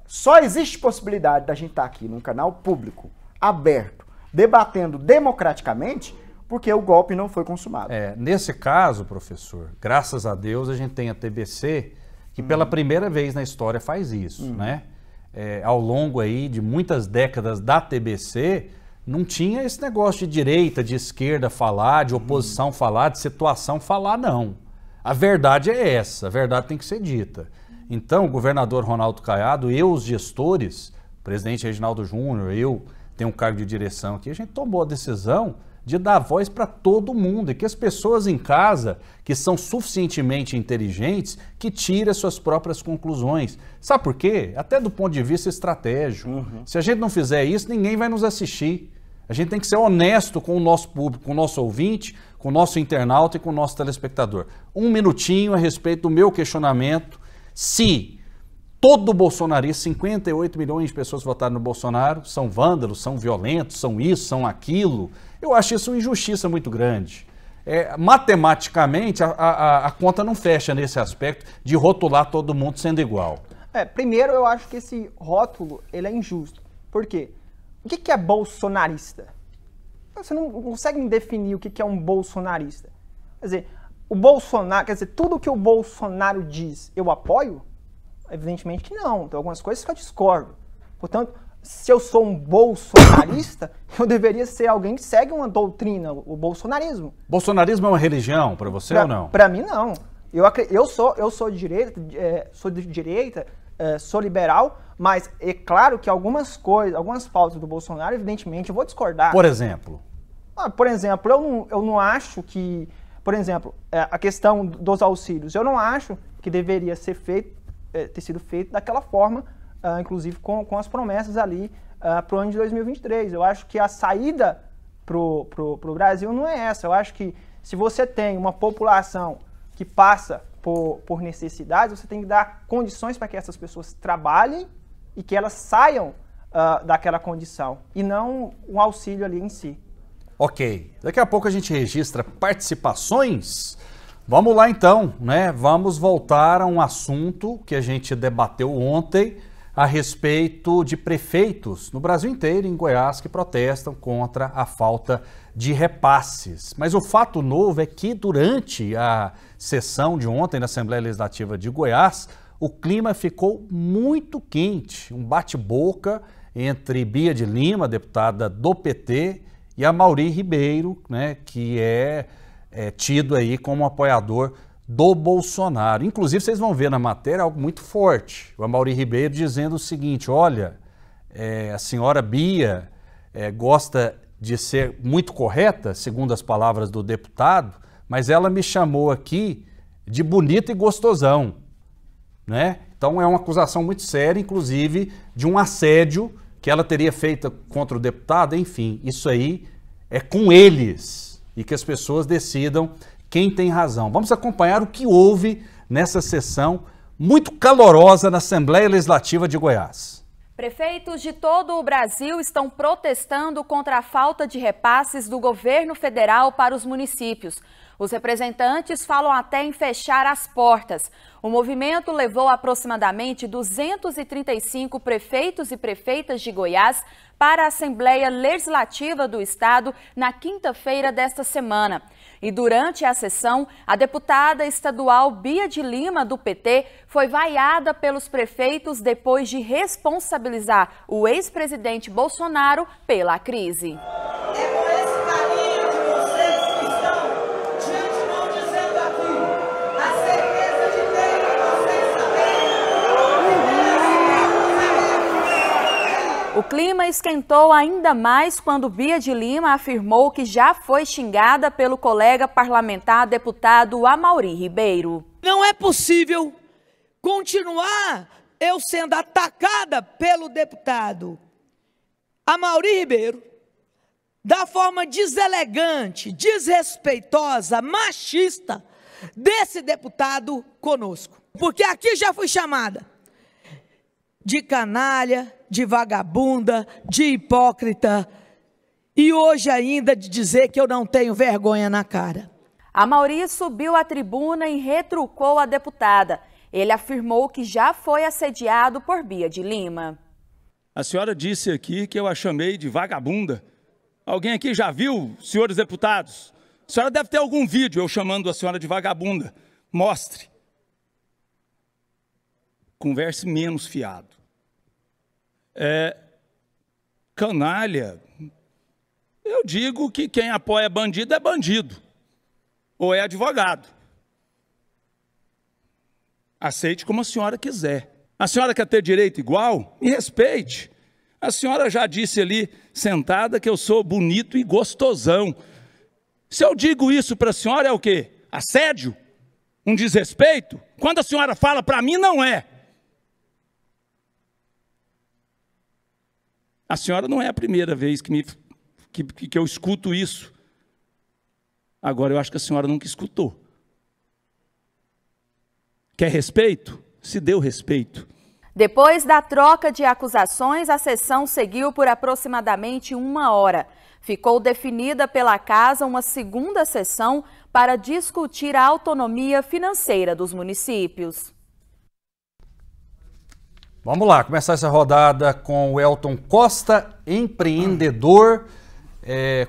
só existe possibilidade da gente estar aqui num canal público, aberto, debatendo democraticamente, porque o golpe não foi consumado. É, nesse caso, professor, graças a Deus a gente tem a TBC, que pela primeira vez na história faz isso, né? É, ao longo aí de muitas décadas da TBC, não tinha esse negócio de direita, de esquerda falar, de oposição falar, de situação falar, não. A verdade é essa, a verdade tem que ser dita. Então, o governador Ronaldo Caiado e os gestores, o presidente Reginaldo Júnior, eu tenho um cargo de direção aqui, a gente tomou a decisão de dar voz para todo mundo e que as pessoas em casa, que são suficientemente inteligentes, que tirem suas próprias conclusões. Sabe por quê? Até do ponto de vista estratégico. Se a gente não fizer isso, ninguém vai nos assistir. A gente tem que ser honesto com o nosso público, com o nosso ouvinte, com o nosso internauta e com o nosso telespectador. Um minutinho a respeito do meu questionamento. Se todo bolsonarista, 58 milhões de pessoas votaram no Bolsonaro, são vândalos, são violentos, são isso, são aquilo, eu acho isso uma injustiça muito grande. É, matematicamente, a conta não fecha nesse aspecto de rotular todo mundo sendo igual. É, primeiro, eu acho que esse rótulo ele é injusto. Por quê? O que é bolsonarista? Você não consegue me definir o que é um bolsonarista. Quer dizer, o Bolsonaro, quer dizer, tudo que o Bolsonaro diz, eu apoio? Evidentemente que não. Então, algumas coisas que eu discordo. Portanto, se eu sou um bolsonarista, eu deveria ser alguém que segue uma doutrina, o bolsonarismo. Bolsonarismo é uma religião para você ou não? Para mim, não. Eu sou de direita, sou liberal, mas é claro que algumas coisas, algumas pautas do Bolsonaro, evidentemente, eu vou discordar. Por exemplo? Por exemplo, eu não acho que... Por exemplo, a questão dos auxílios, eu não acho que deveria ser feito ter sido feito daquela forma, inclusive com as promessas ali para o ano de 2023. Eu acho que a saída para o Brasil não é essa. Eu acho que se você tem uma população que passa por necessidades, você tem que dar condições para que essas pessoas trabalhem e que elas saiam daquela condição, e não um auxílio ali em si. Ok. Daqui a pouco a gente registra participações... Vamos lá então, né? Vamos voltar a um assunto que a gente debateu ontem a respeito de prefeitos no Brasil inteiro, em Goiás, que protestam contra a falta de repasses. Mas o fato novo é que durante a sessão de ontem na Assembleia Legislativa de Goiás, o clima ficou muito quente, um bate-boca entre Bia de Lima, deputada do PT, e Amauri Ribeiro, né, que é tido aí como apoiador do Bolsonaro. Inclusive, vocês vão ver na matéria algo muito forte. O Amauri Ribeiro dizendo o seguinte, olha, a senhora Bia gosta de ser muito correta, segundo as palavras do deputado, mas ela me chamou aqui de bonita e gostosão, né? Então, é uma acusação muito séria, inclusive, de um assédio que ela teria feito contra o deputado. Enfim, isso aí é com eles, e que as pessoas decidam quem tem razão. Vamos acompanhar o que houve nessa sessão muito calorosa na Assembleia Legislativa de Goiás. Prefeitos de todo o Brasil estão protestando contra a falta de repasses do governo federal para os municípios. Os representantes falam até em fechar as portas. O movimento levou aproximadamente 235 prefeitos e prefeitas de Goiás para a Assembleia Legislativa do Estado na quinta-feira desta semana. E durante a sessão, a deputada estadual Bia de Lima, do PT, foi vaiada pelos prefeitos depois de responsabilizar o ex-presidente Bolsonaro pela crise. O clima esquentou ainda mais quando Bia de Lima afirmou que já foi xingada pelo colega parlamentar deputado Amauri Ribeiro. Não é possível continuar eu sendo atacada pelo deputado Amauri Ribeiro da forma deselegante, desrespeitosa, machista desse deputado conosco. Porque aqui já fui chamada de canalha, de vagabunda, de hipócrita e hoje ainda de dizer que eu não tenho vergonha na cara. Amauri subiu à tribuna e retrucou a deputada. Ele afirmou que já foi assediado por Bia de Lima. A senhora disse aqui que eu a chamei de vagabunda. Alguém aqui já viu, senhores deputados? A senhora deve ter algum vídeo eu chamando a senhora de vagabunda. Mostre. Converse menos fiado. Canalha, eu digo que quem apoia bandido é bandido, ou é advogado. Aceite como a senhora quiser. A senhora quer ter direito igual? Me respeite. A senhora já disse ali, sentada, que eu sou bonito e gostosão. Se eu digo isso para a senhora é o quê? Assédio? Um desrespeito? Quando a senhora fala para mim, não é. A senhora não é a primeira vez que eu escuto isso. Agora eu acho que a senhora nunca escutou. Quer respeito? Se deu respeito. Depois da troca de acusações, a sessão seguiu por aproximadamente uma hora. Ficou definida pela Casa uma segunda sessão para discutir a autonomia financeira dos municípios. Vamos lá, começar essa rodada com o Welton Costa, empreendedor.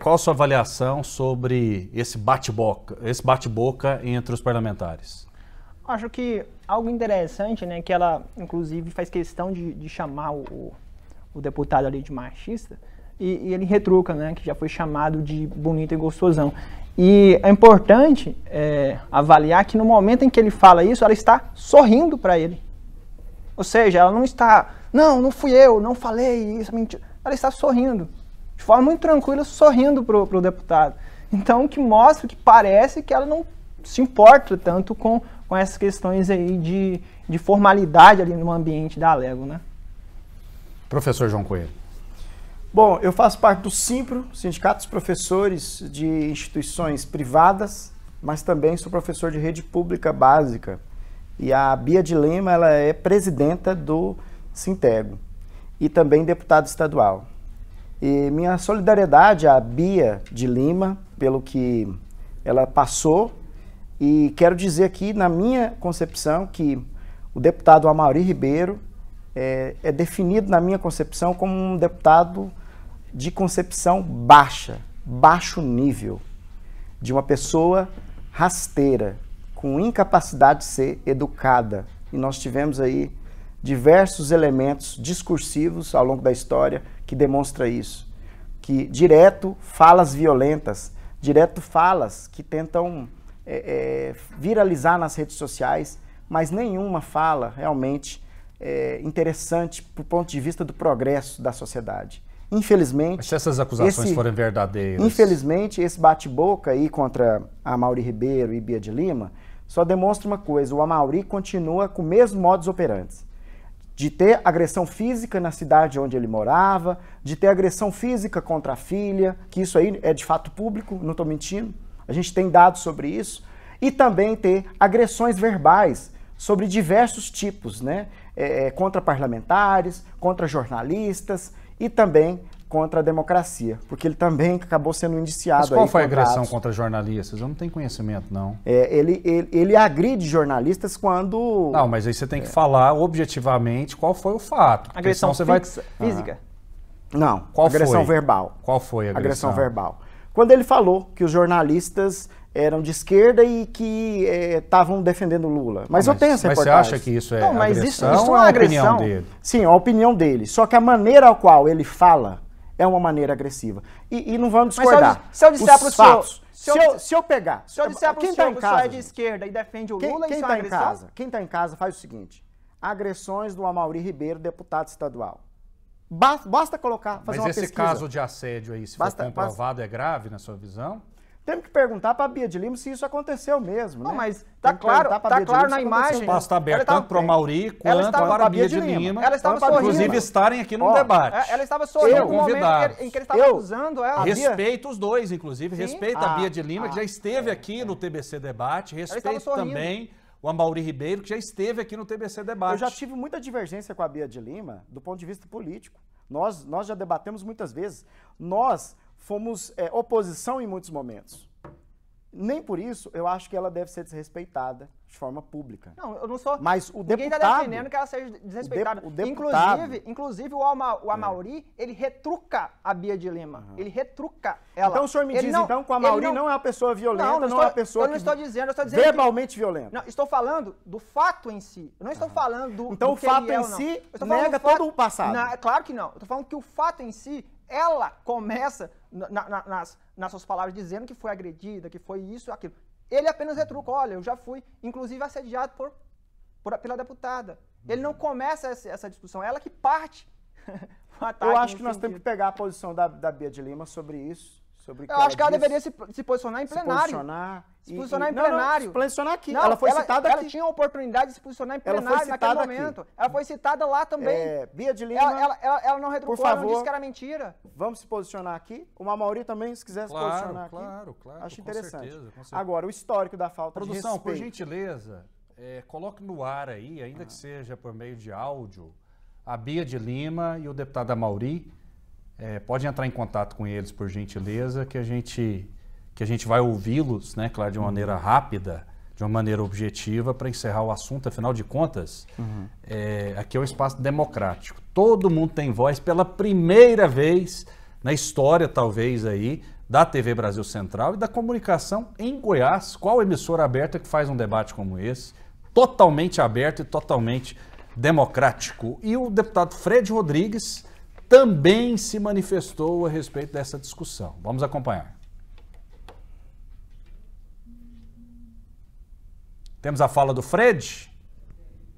Qual a sua avaliação sobre esse bate-boca entre os parlamentares? Acho que algo interessante, né, que ela, inclusive, faz questão de chamar o deputado ali de machista, e ele retruca, né, que já foi chamado de bonito e gostosão. E é importante avaliar que no momento em que ele fala isso, ela está sorrindo para ele. Ou seja, ela não está, não fui eu, não falei, isso é mentira. Ela está sorrindo, de forma muito tranquila, sorrindo para o deputado. Então, que mostra que parece que ela não se importa tanto com essas questões aí de formalidade ali no ambiente da Alego, né? Professor João Coelho. Bom, eu faço parte do SIMPRO, Sindicato dos Professores de Instituições Privadas, mas também sou professor de rede pública básica. E a Bia de Lima, ela é presidenta do Sintego e também deputada estadual. E minha solidariedade à Bia de Lima, pelo que ela passou, e quero dizer aqui, na minha concepção, que o deputado Amauri Ribeiro é definido, na minha concepção, como um deputado de concepção baixa, baixo nível, de uma pessoa rasteira, com incapacidade de ser educada. E nós tivemos aí diversos elementos discursivos ao longo da história que demonstra isso. Que direto falas violentas, direto falas que tentam viralizar nas redes sociais, mas nenhuma fala realmente interessante do ponto de vista do progresso da sociedade. Infelizmente... Mas se essas acusações forem verdadeiras... Infelizmente, esse bate-boca aí contra Amauri Ribeiro e Bia de Lima só demonstra uma coisa: o Amauri continua com o mesmo modus operandi, de ter agressão física na cidade onde ele morava, de ter agressão física contra a filha, que isso aí é de fato público, não estou mentindo, a gente tem dados sobre isso, e também ter agressões verbais sobre diversos tipos, né? Contra parlamentares, contra jornalistas e também contra a democracia, porque ele também acabou sendo indiciado. Mas qual foi a agressão contra jornalistas? Eu não tenho conhecimento, não. Ele agride jornalistas quando... Não, mas aí você tem que falar objetivamente qual foi o fato. Agressão física? Não, qual agressão foi? Verbal. Qual foi a agressão? Agressão verbal. Quando ele falou que os jornalistas eram de esquerda e que estavam defendendo Lula. Mas eu tenho essa reportagem. Mas você acha que isso é agressão? Não, mas isso não é agressão. A opinião dele? Sim, a opinião dele. Só que a maneira ao qual ele fala é uma maneira agressiva. E não vamos discordar. Mas se eu disser para o senhor... Se eu pegar... Se eu disser para o senhor que só é de esquerda e defende o Lula, isso é agressão? Quem está em casa faz o seguinte: agressões do Amauri Ribeiro, deputado estadual. Basta colocar, fazer uma pesquisa. Mas esse caso de assédio aí, se for comprovado, é grave na sua visão? Temos que perguntar para a Bia de Lima se isso aconteceu mesmo, né? Não, mas tá claro na imagem. O espaço está aberto tanto para o Amauri quanto para a Bia de Lima. Ela estava sorrindo. Inclusive estarem aqui num debate. Ela estava sorrindo no momento em que ele estava acusando ela. Respeito os dois, inclusive. Respeito a Bia de Lima, que já esteve aqui no TBC Debate. Respeito também o Amauri Ribeiro, que já esteve aqui no TBC Debate. Eu já tive muita divergência com a Bia de Lima do ponto de vista político. Nós já debatemos muitas vezes. Nós fomos oposição em muitos momentos. Nem por isso eu acho que ela deve ser desrespeitada de forma pública. Não, eu não sou. Mas o deputado... Ninguém está defendendo que ela seja desrespeitada. O deputado, inclusive o Amauri, ele retruca a Bia de Lima. Uhum. Ele retruca ela. Então o senhor me diz então que o Amauri não é uma pessoa violenta, não é uma pessoa verbalmente violenta. Não, estou falando do fato em si. Eu não estou falando do Então do o fato em si nega todo o passado. Claro que não. Eu estou falando que o fato em si... Ela começa, nas suas palavras, dizendo que foi agredida, que foi isso, aquilo. Ele apenas retruca, olha, eu já fui, inclusive, assediado pela deputada. Ele não começa essa discussão, ela que parte. Eu acho que nós temos que pegar a posição da Bia de Lima sobre isso. Sobre eu acho que ela deveria se posicionar em plenário. Se posicionar em plenário. Posicionar aqui. Não, ela foi citada aqui. Ela tinha a oportunidade de se posicionar em plenário naquele momento. Aqui. Ela foi citada lá também. Bia de Lima, ela não retrucou, por favor, ela não disse que era mentira. Vamos se posicionar aqui. O Amauri também, se quiser se posicionar aqui. Claro. Acho interessante. Com certeza. Agora, o histórico da falta de respeito. Por gentileza, coloque no ar aí, ainda que seja por meio de áudio, a Bia de Lima e o deputado Amauri. Pode entrar em contato com eles, por gentileza, que a gente vai ouvi-los, né, claro, de uma maneira rápida, de uma maneira objetiva, para encerrar o assunto. Afinal de contas, aqui é um espaço democrático. Todo mundo tem voz pela primeira vez na história, talvez, aí, da TV Brasil Central e da comunicação em Goiás. Qual emissora aberta que faz um debate como esse? Totalmente aberto e totalmente democrático. E o deputado Fred Rodrigues também se manifestou a respeito dessa discussão. Vamos acompanhar. Temos a fala do Fred.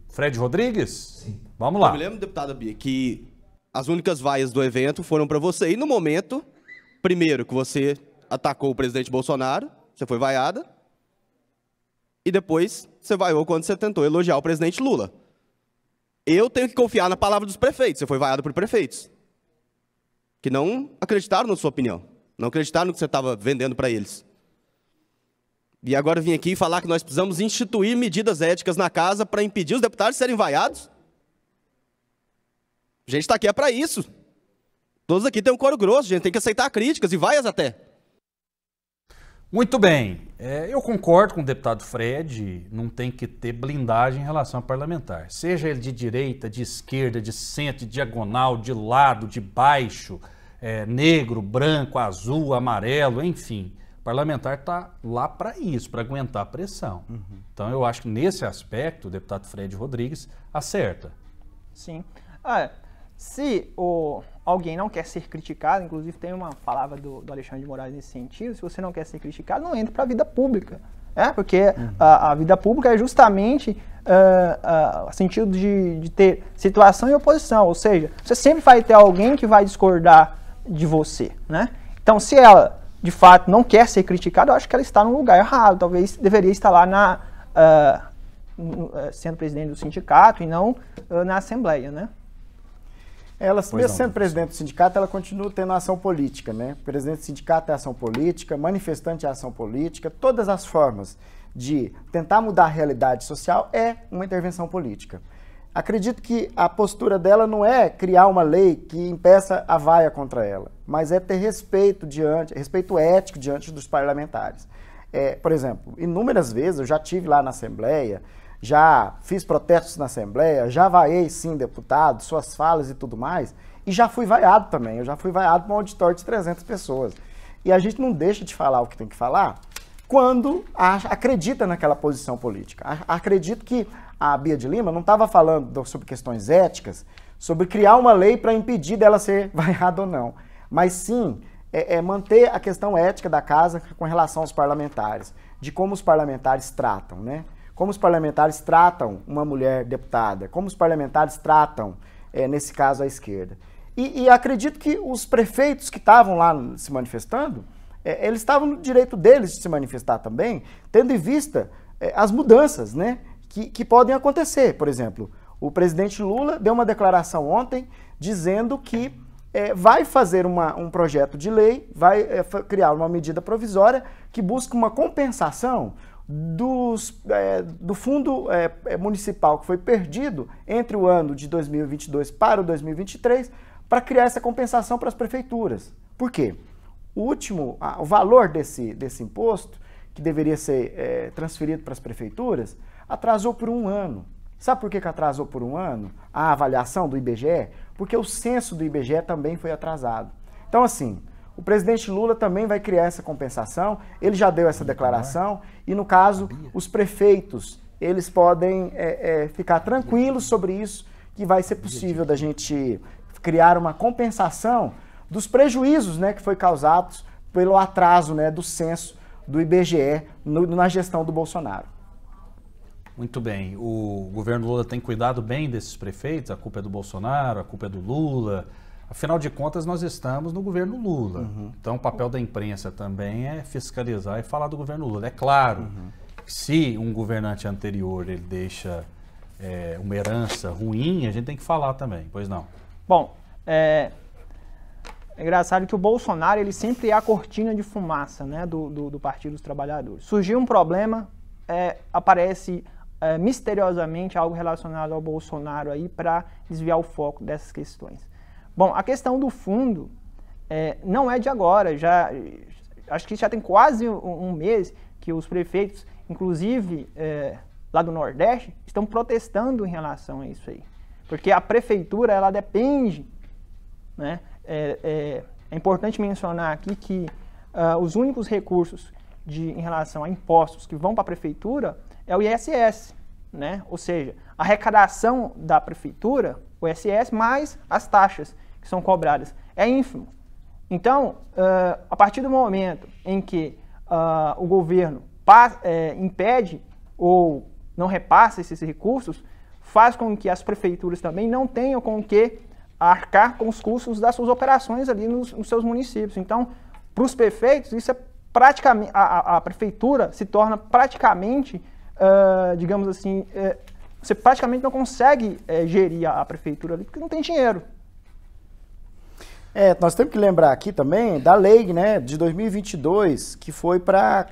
Fred Rodrigues? Sim. Vamos lá. Eu me lembro, deputada Bia, que as únicas vaias do evento foram para você. E no momento, primeiro, que você atacou o presidente Bolsonaro, você foi vaiada. E depois, você vaiou quando você tentou elogiar o presidente Lula. Eu tenho que confiar na palavra dos prefeitos. Você foi vaiado por prefeitos que não acreditaram na sua opinião, não acreditaram no que você estava vendendo para eles. E agora vim aqui falar que nós precisamos instituir medidas éticas na casa para impedir os deputados de serem vaiados? A gente está aqui é para isso. Todos aqui tem um coro grosso, a gente tem que aceitar críticas e vaias até. Muito bem, eu concordo com o deputado Fred, não tem que ter blindagem em relação a parlamentar. Seja ele de direita, de esquerda, de centro, de diagonal, de lado, de baixo, negro, branco, azul, amarelo, enfim. O parlamentar está lá para isso, para aguentar a pressão. Então eu acho que nesse aspecto o deputado Fred Rodrigues acerta. Sim. Se alguém não quer ser criticado, inclusive tem uma palavra do Alexandre de Moraes nesse sentido, se você não quer ser criticado, não entre para a vida pública, né? Porque a vida pública é justamente o sentido de ter situação e oposição, ou seja, você sempre vai ter alguém que vai discordar de você, né? Então, se ela, de fato, não quer ser criticada, eu acho que ela está num lugar errado, talvez deveria estar lá sendo presidente do sindicato e não na Assembleia, né? Ela, mesmo sendo presidente do sindicato, ela continua tendo ação política, né? Presidente do sindicato é ação política, manifestante é ação política, todas as formas de tentar mudar a realidade social é uma intervenção política. Acredito que a postura dela não é criar uma lei que impeça a vaia contra ela, mas é ter respeito ético diante dos parlamentares. Por exemplo, inúmeras vezes eu já estive lá na Assembleia, já fiz protestos na Assembleia, já vaiei, sim, deputado, suas falas e tudo mais, e já fui vaiado também, eu já fui vaiado para um auditório de 300 pessoas. E a gente não deixa de falar o que tem que falar quando acredita naquela posição política. Acredito que a Bia de Lima não estava falando sobre questões éticas, sobre criar uma lei para impedir dela ser vaiada ou não, mas sim manter a questão ética da casa com relação aos parlamentares, de como os parlamentares tratam, né? Como os parlamentares tratam uma mulher deputada, como os parlamentares tratam, nesse caso, a esquerda. E acredito que os prefeitos que estavam lá se manifestando, eles estavam no direito deles de se manifestar também, tendo em vista as mudanças, né, que podem acontecer. Por exemplo, o presidente Lula deu uma declaração ontem dizendo que vai fazer um projeto de lei, vai criar uma medida provisória que busca uma compensação do fundo municipal que foi perdido entre o ano de 2022 para o 2023, para criar essa compensação para as prefeituras. Por quê? O valor desse imposto, que deveria ser transferido para as prefeituras, atrasou por um ano. Sabe por que atrasou por um ano a avaliação do IBGE? Porque o censo do IBGE também foi atrasado. Então, assim, o presidente Lula também vai criar essa compensação, ele já deu essa declaração, e no caso, os prefeitos, eles podem ficar tranquilos sobre isso, que vai ser possível da gente criar uma compensação dos prejuízos, né, que foi causados pelo atraso, né, do censo do IBGE na gestão do Bolsonaro. Muito bem, o governo Lula tem cuidado bem desses prefeitos, a culpa é do Bolsonaro, a culpa é do Lula, afinal de contas nós estamos no governo Lula. Uhum. Então o papel da imprensa também é fiscalizar e falar do governo Lula. É claro, que se um governante anterior ele deixa uma herança ruim, a gente tem que falar também, pois não? Bom, é engraçado que o Bolsonaro ele sempre é a cortina de fumaça, né, do Partido dos Trabalhadores. Surgiu um problema, aparece misteriosamente algo relacionado ao Bolsonaro aí para desviar o foco dessas questões. Bom, a questão do fundo não é de agora, acho que já tem quase um mês que os prefeitos, inclusive lá do Nordeste, estão protestando em relação a isso aí, porque a prefeitura ela depende, né? É importante mencionar aqui que os únicos recursos em relação a impostos que vão para a prefeitura é o ISS, né? Ou seja, a arrecadação da prefeitura, o ISS, mais as taxas que são cobradas, é ínfimo. Então, a partir do momento em que o governo impede ou não repassa esses recursos, faz com que as prefeituras também não tenham com que arcar com os custos das suas operações ali nos seus municípios. Então, para os prefeitos, isso é praticamente, a prefeitura se torna praticamente... digamos assim, você praticamente não consegue gerir a prefeitura ali, porque não tem dinheiro. Nós temos que lembrar aqui também da lei, né, de 2022, que foi para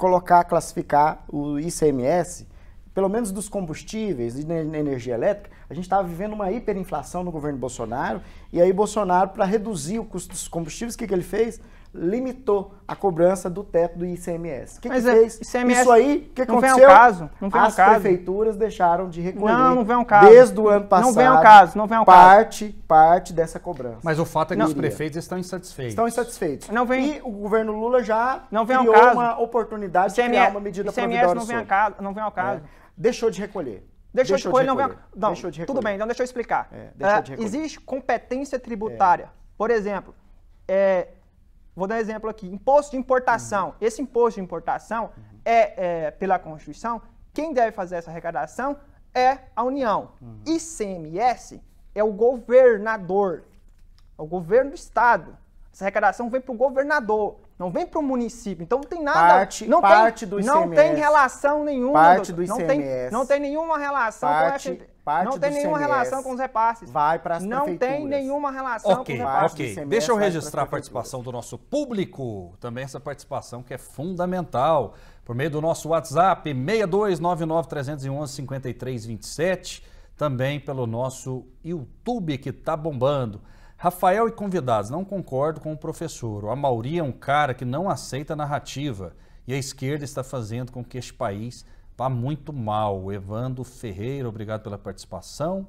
classificar o ICMS, pelo menos dos combustíveis e na energia elétrica. A gente estava vivendo uma hiperinflação no governo Bolsonaro, e aí Bolsonaro, para reduzir o custo dos combustíveis, o que ele fez? Limitou a cobrança do teto do ICMS. O que fez? ICMS, isso aí, o que aconteceu? Não vem ao caso. As prefeituras deixaram de recolher. Não vem ao caso. Desde o ano passado. Não vem ao caso, não vem ao caso. Parte dessa cobrança. Mas o fato é que os prefeitos estão insatisfeitos. Estão insatisfeitos. Não vem... E o governo Lula já criou uma oportunidade de criar uma medida provisória. ICMS não vem ao caso. Deixou de recolher. Deixou de recolher. Não, tudo bem, então deixa eu explicar. Existe competência tributária. Por exemplo, vou dar um exemplo aqui, imposto de importação. Uhum. Esse imposto de importação, pela Constituição, quem deve fazer essa arrecadação é a União. Uhum. ICMS é o governador, é o governo do Estado. Essa arrecadação vem para o governador, não vem para o município. Então não tem nada... Não tem relação nenhuma. Parte do ICMS. Não tem nenhuma relação com a... Não tem nenhuma relação com os repasses. Vai para as prefeituras. Não tem nenhuma relação com os repasses. Ok. Deixa eu registrar a participação do nosso público, também essa participação que é fundamental, por meio do nosso WhatsApp, 6299-311-5327, também pelo nosso YouTube, que está bombando. Rafael e convidados, não concordo com o professor. O Amauri é um cara que não aceita a narrativa e a esquerda está fazendo com que este país... Tá muito mal. Evandro Ferreira, obrigado pela participação.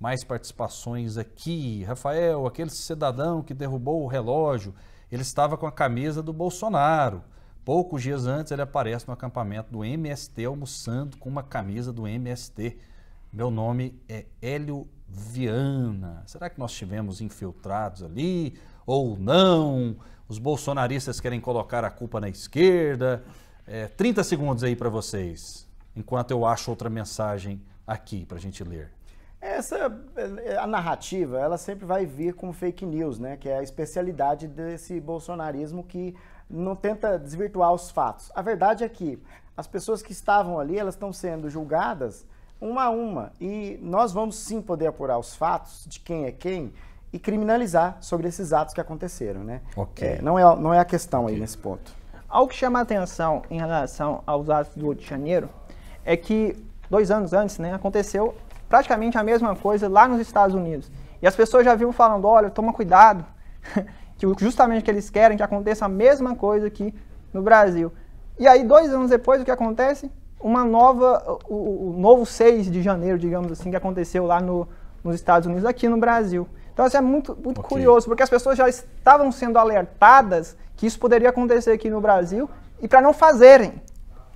Mais participações aqui. Rafael, aquele cidadão que derrubou o relógio, ele estava com a camisa do Bolsonaro. Poucos dias antes ele aparece no acampamento do MST almoçando com uma camisa do MST. Meu nome é Hélio Viana. Será que nós estivemos infiltrados ali ou não? Os bolsonaristas querem colocar a culpa na esquerda. 30 segundos aí para vocês, enquanto eu acho outra mensagem aqui para a gente ler. Essa a narrativa, ela sempre vai vir com fake news, né? Que é a especialidade desse bolsonarismo que não tenta desvirtuar os fatos. A verdade é que as pessoas que estavam ali, elas estão sendo julgadas uma a uma. E nós vamos sim poder apurar os fatos de quem é quem e criminalizar sobre esses atos que aconteceram, né? Okay. Não é a questão aí nesse ponto. Algo que chama a atenção em relação aos atos do 8 de janeiro é que 2 anos antes, né, aconteceu praticamente a mesma coisa lá nos Estados Unidos. E as pessoas já vinham falando, olha, toma cuidado, que justamente o que eles querem que aconteça a mesma coisa aqui no Brasil. E aí, 2 anos depois, o que acontece? O novo 6 de janeiro, digamos assim, que aconteceu lá nos Estados Unidos, aqui no Brasil. Então, isso é muito okay. curioso, porque as pessoas já estavam sendo alertadas que isso poderia acontecer aqui no Brasil, e para não fazerem.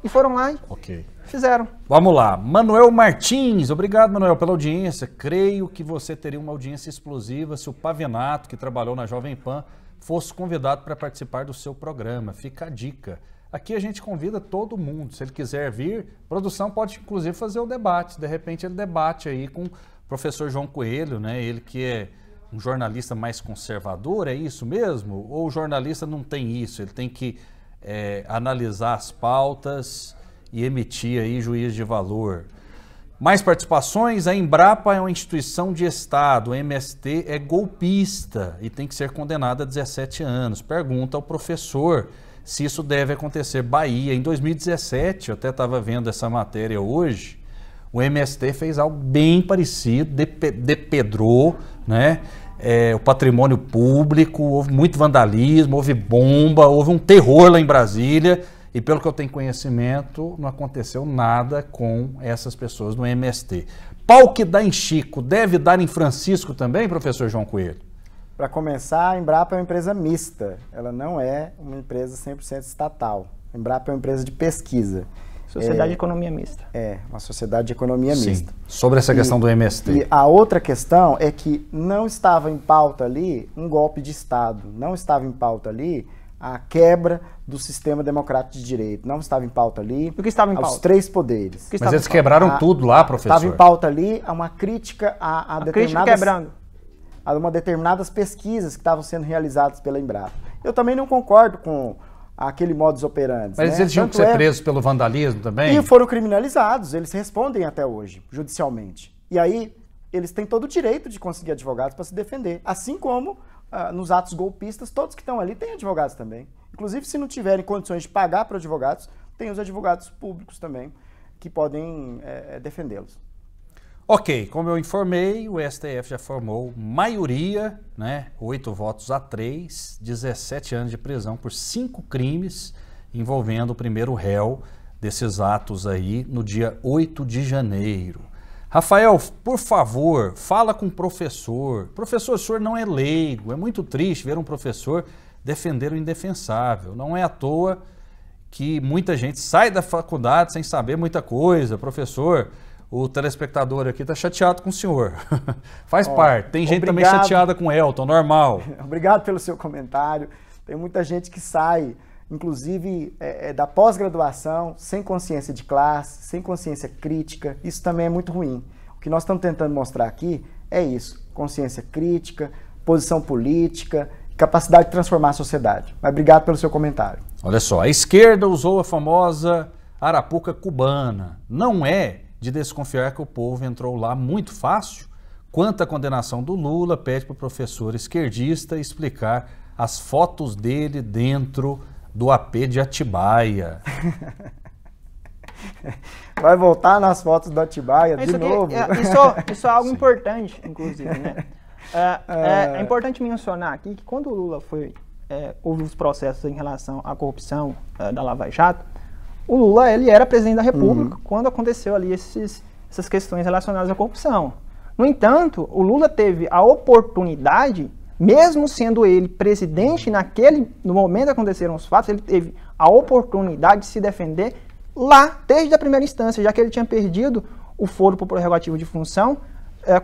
E foram lá e... Okay. Fizeram. Vamos lá. Manuel Martins, obrigado, Manuel, pela audiência. Creio que você teria uma audiência explosiva se o Pavinato, que trabalhou na Jovem Pan, fosse convidado para participar do seu programa. Fica a dica. Aqui a gente convida todo mundo. Se ele quiser vir, a produção pode, inclusive, fazer o debate. De repente, ele debate aí com o professor João Coelho, né? Ele que é um jornalista mais conservador, é isso mesmo? Ou o jornalista não tem isso? Ele tem que analisar as pautas e emitir aí juízo de valor. Mais participações, a Embrapa é uma instituição de Estado, o MST é golpista e tem que ser condenada a 17 anos. Pergunta ao professor se isso deve acontecer. Bahia, em 2017, eu até estava vendo essa matéria hoje, o MST fez algo bem parecido, depedrou, né? O patrimônio público, houve muito vandalismo, houve bomba, houve um terror lá em Brasília. E pelo que eu tenho conhecimento, não aconteceu nada com essas pessoas no MST. Pau que dá em Chico, deve dar em Francisco também, professor João Coelho? Para começar, a Embrapa é uma empresa mista. Ela não é uma empresa 100% estatal. A Embrapa é uma empresa de pesquisa. Sociedade de economia mista. É, uma sociedade de economia Sim. mista. Sobre essa questão do MST. E a outra questão é que não estava em pauta ali um golpe de Estado. Não estava em pauta ali a quebra do sistema democrático de direito. Não estava em pauta ali. O que estava em pauta? Os 3 poderes. Mas eles quebraram tudo lá, professor. Estava em pauta ali uma crítica a determinadas, pesquisas que estavam sendo realizadas pela Embrapa. Eu também não concordo com aquele modus operandi. Mas eles tinham que ser presos pelo vandalismo também? E foram criminalizados. Eles respondem até hoje, judicialmente. E aí, eles têm todo o direito de conseguir advogados para se defender. Assim como... nos atos golpistas, todos que estão ali têm advogados também. Inclusive, se não tiverem condições de pagar para advogados, tem os advogados públicos também que podem defendê-los. Ok, como eu informei, o STF já formou maioria, né, 8 votos a 3, 17 anos de prisão por 5 crimes envolvendo o primeiro réu desses atos aí no dia 8 de janeiro. Rafael, por favor, fala com o professor. Professor, o senhor não é leigo. É muito triste ver um professor defender o indefensável. Não é à toa que muita gente sai da faculdade sem saber muita coisa. Professor, o telespectador aqui está chateado com o senhor. Faz parte. Tem gente também chateada com o Welton, normal. Obrigado pelo seu comentário. Tem muita gente que sai, inclusive da pós-graduação, sem consciência de classe, sem consciência crítica. Isso também é muito ruim. O que nós estamos tentando mostrar aqui é isso, consciência crítica, posição política, capacidade de transformar a sociedade. Mas obrigado pelo seu comentário. Olha só, a esquerda usou a famosa arapuca cubana. Não é de desconfiar que o povo entrou lá muito fácil? Quanto à condenação do Lula, pede para o professor esquerdista explicar as fotos dele dentro do AP de Atibaia. Vai voltar nas fotos do Atibaia de novo. Isso é algo Sim. importante, inclusive, né? É importante mencionar aqui que quando o Lula houve os processos em relação à corrupção da Lava Jato, o Lula ele era presidente da República quando aconteceu ali essas questões relacionadas à corrupção. No entanto, o Lula teve a oportunidade, mesmo sendo ele presidente no momento que aconteceram os fatos, ele teve a oportunidade de se defender lá, desde a primeira instância, já que ele tinha perdido o foro por prerrogativo de função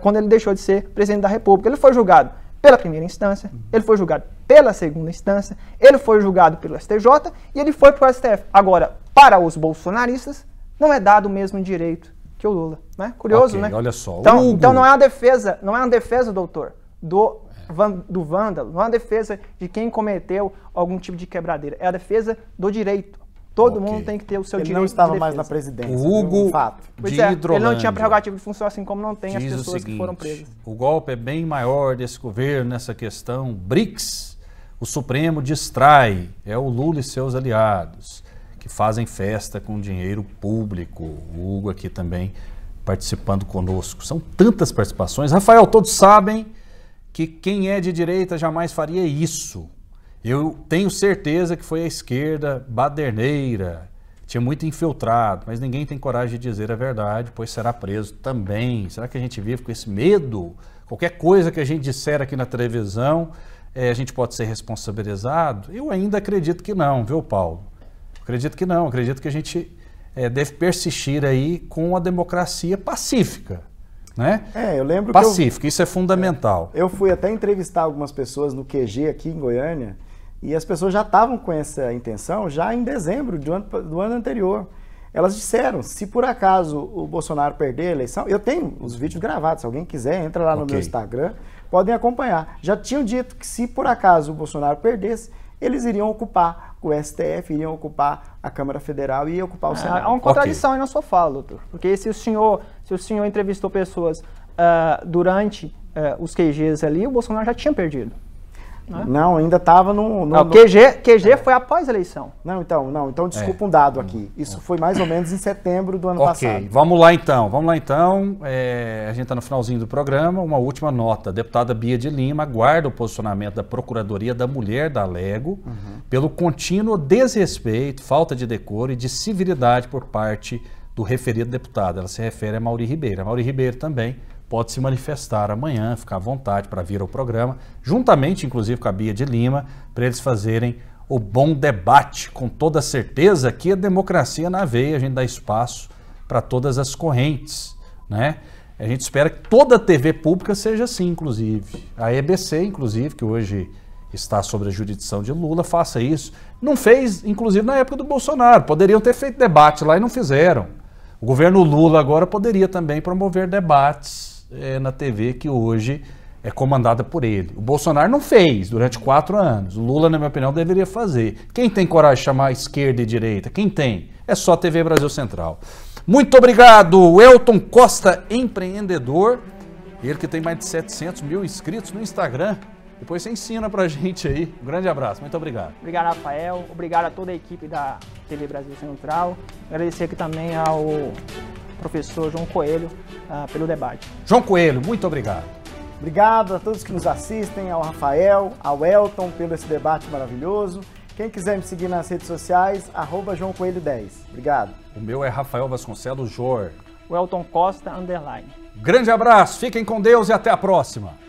quando ele deixou de ser presidente da República. Ele foi julgado pela primeira instância, ele foi julgado pela segunda instância, ele foi julgado pelo STJ e ele foi para o STF. Agora, para os bolsonaristas, não é dado o mesmo direito que o Lula, né? Curioso, okay, né? Olha só. Então não é uma defesa, não é uma defesa, doutor, do vândalo, não é uma defesa de quem cometeu algum tipo de quebradeira, é a defesa do direito. Todo mundo tem que ter o seu direito. Ele não estava mais na presidência. Hugo de Hidrolândia. Ele não tinha prerrogativa de função, assim como não tem as pessoas que foram presas. O golpe é bem maior desse governo nessa questão. BRICS, o Supremo distrai. É o Lula e seus aliados, que fazem festa com dinheiro público. O Hugo aqui também participando conosco. São tantas participações. Rafael, todos sabem que quem é de direita jamais faria isso. Eu tenho certeza que foi a esquerda baderneira, tinha muito infiltrado, mas ninguém tem coragem de dizer a verdade, pois será preso também. Será que a gente vive com esse medo? Qualquer coisa que a gente disser aqui na televisão, a gente pode ser responsabilizado? Eu ainda acredito que não, viu, Paulo? Acredito que não, acredito que a gente deve persistir aí com a democracia pacífica. Né? É, eu lembro pacífico, que isso é fundamental. Eu fui até entrevistar algumas pessoas no QG aqui em Goiânia e as pessoas já estavam com essa intenção já em dezembro do ano anterior. Elas disseram, se por acaso o Bolsonaro perder a eleição, eu tenho os vídeos gravados, se alguém quiser, entra lá no meu Instagram, podem acompanhar. Já tinham dito que se por acaso o Bolsonaro perdesse, eles iriam ocupar o STF, iriam ocupar a Câmara Federal e ocupar o Senado. Há uma contradição aí na sua fala, doutor. Porque se o senhor entrevistou pessoas durante os QGs ali, o Bolsonaro já tinha perdido. Né? Não, ainda estava no... O QG foi após a eleição. Então desculpa um dado aqui. Isso foi mais ou menos em setembro do ano passado. Ok, vamos lá então. A gente está no finalzinho do programa. Uma última nota. A deputada Bia de Lima aguarda o posicionamento da Procuradoria da Mulher da Alego pelo contínuo desrespeito, falta de decoro e de civilidade por parte do referido deputado. Ela se refere a Amauri Ribeiro. Amauri Ribeiro também pode se manifestar amanhã, ficar à vontade para vir ao programa, juntamente, inclusive, com a Bia de Lima, para eles fazerem o bom debate. Com toda certeza que a democracia na veia, a gente dá espaço para todas as correntes, né? A gente espera que toda a TV pública seja assim, inclusive. A EBC, inclusive, que hoje está sobre a jurisdição de Lula, faça isso. Não fez, inclusive, na época do Bolsonaro. Poderiam ter feito debate lá e não fizeram. O governo Lula agora poderia também promover debates na TV, que hoje é comandada por ele. O Bolsonaro não fez durante 4 anos. O Lula, na minha opinião, deveria fazer. Quem tem coragem de chamar esquerda e direita? Quem tem? É só a TV Brasil Central. Muito obrigado, Welton Costa, empreendedor. Ele que tem mais de 700 mil inscritos no Instagram. Depois você ensina pra gente aí. Um grande abraço, muito obrigado. Obrigado, Rafael. Obrigado a toda a equipe da TV Brasil Central. Agradecer aqui também ao professor João Coelho pelo debate. João Coelho, muito obrigado. Obrigado a todos que nos assistem, ao Rafael, ao Welton, pelo esse debate maravilhoso. Quem quiser me seguir nas redes sociais, @JoãoCoelho10. Obrigado. O meu é Rafael Vasconcelos Jor. Welton Costa _. Grande abraço, fiquem com Deus e até a próxima.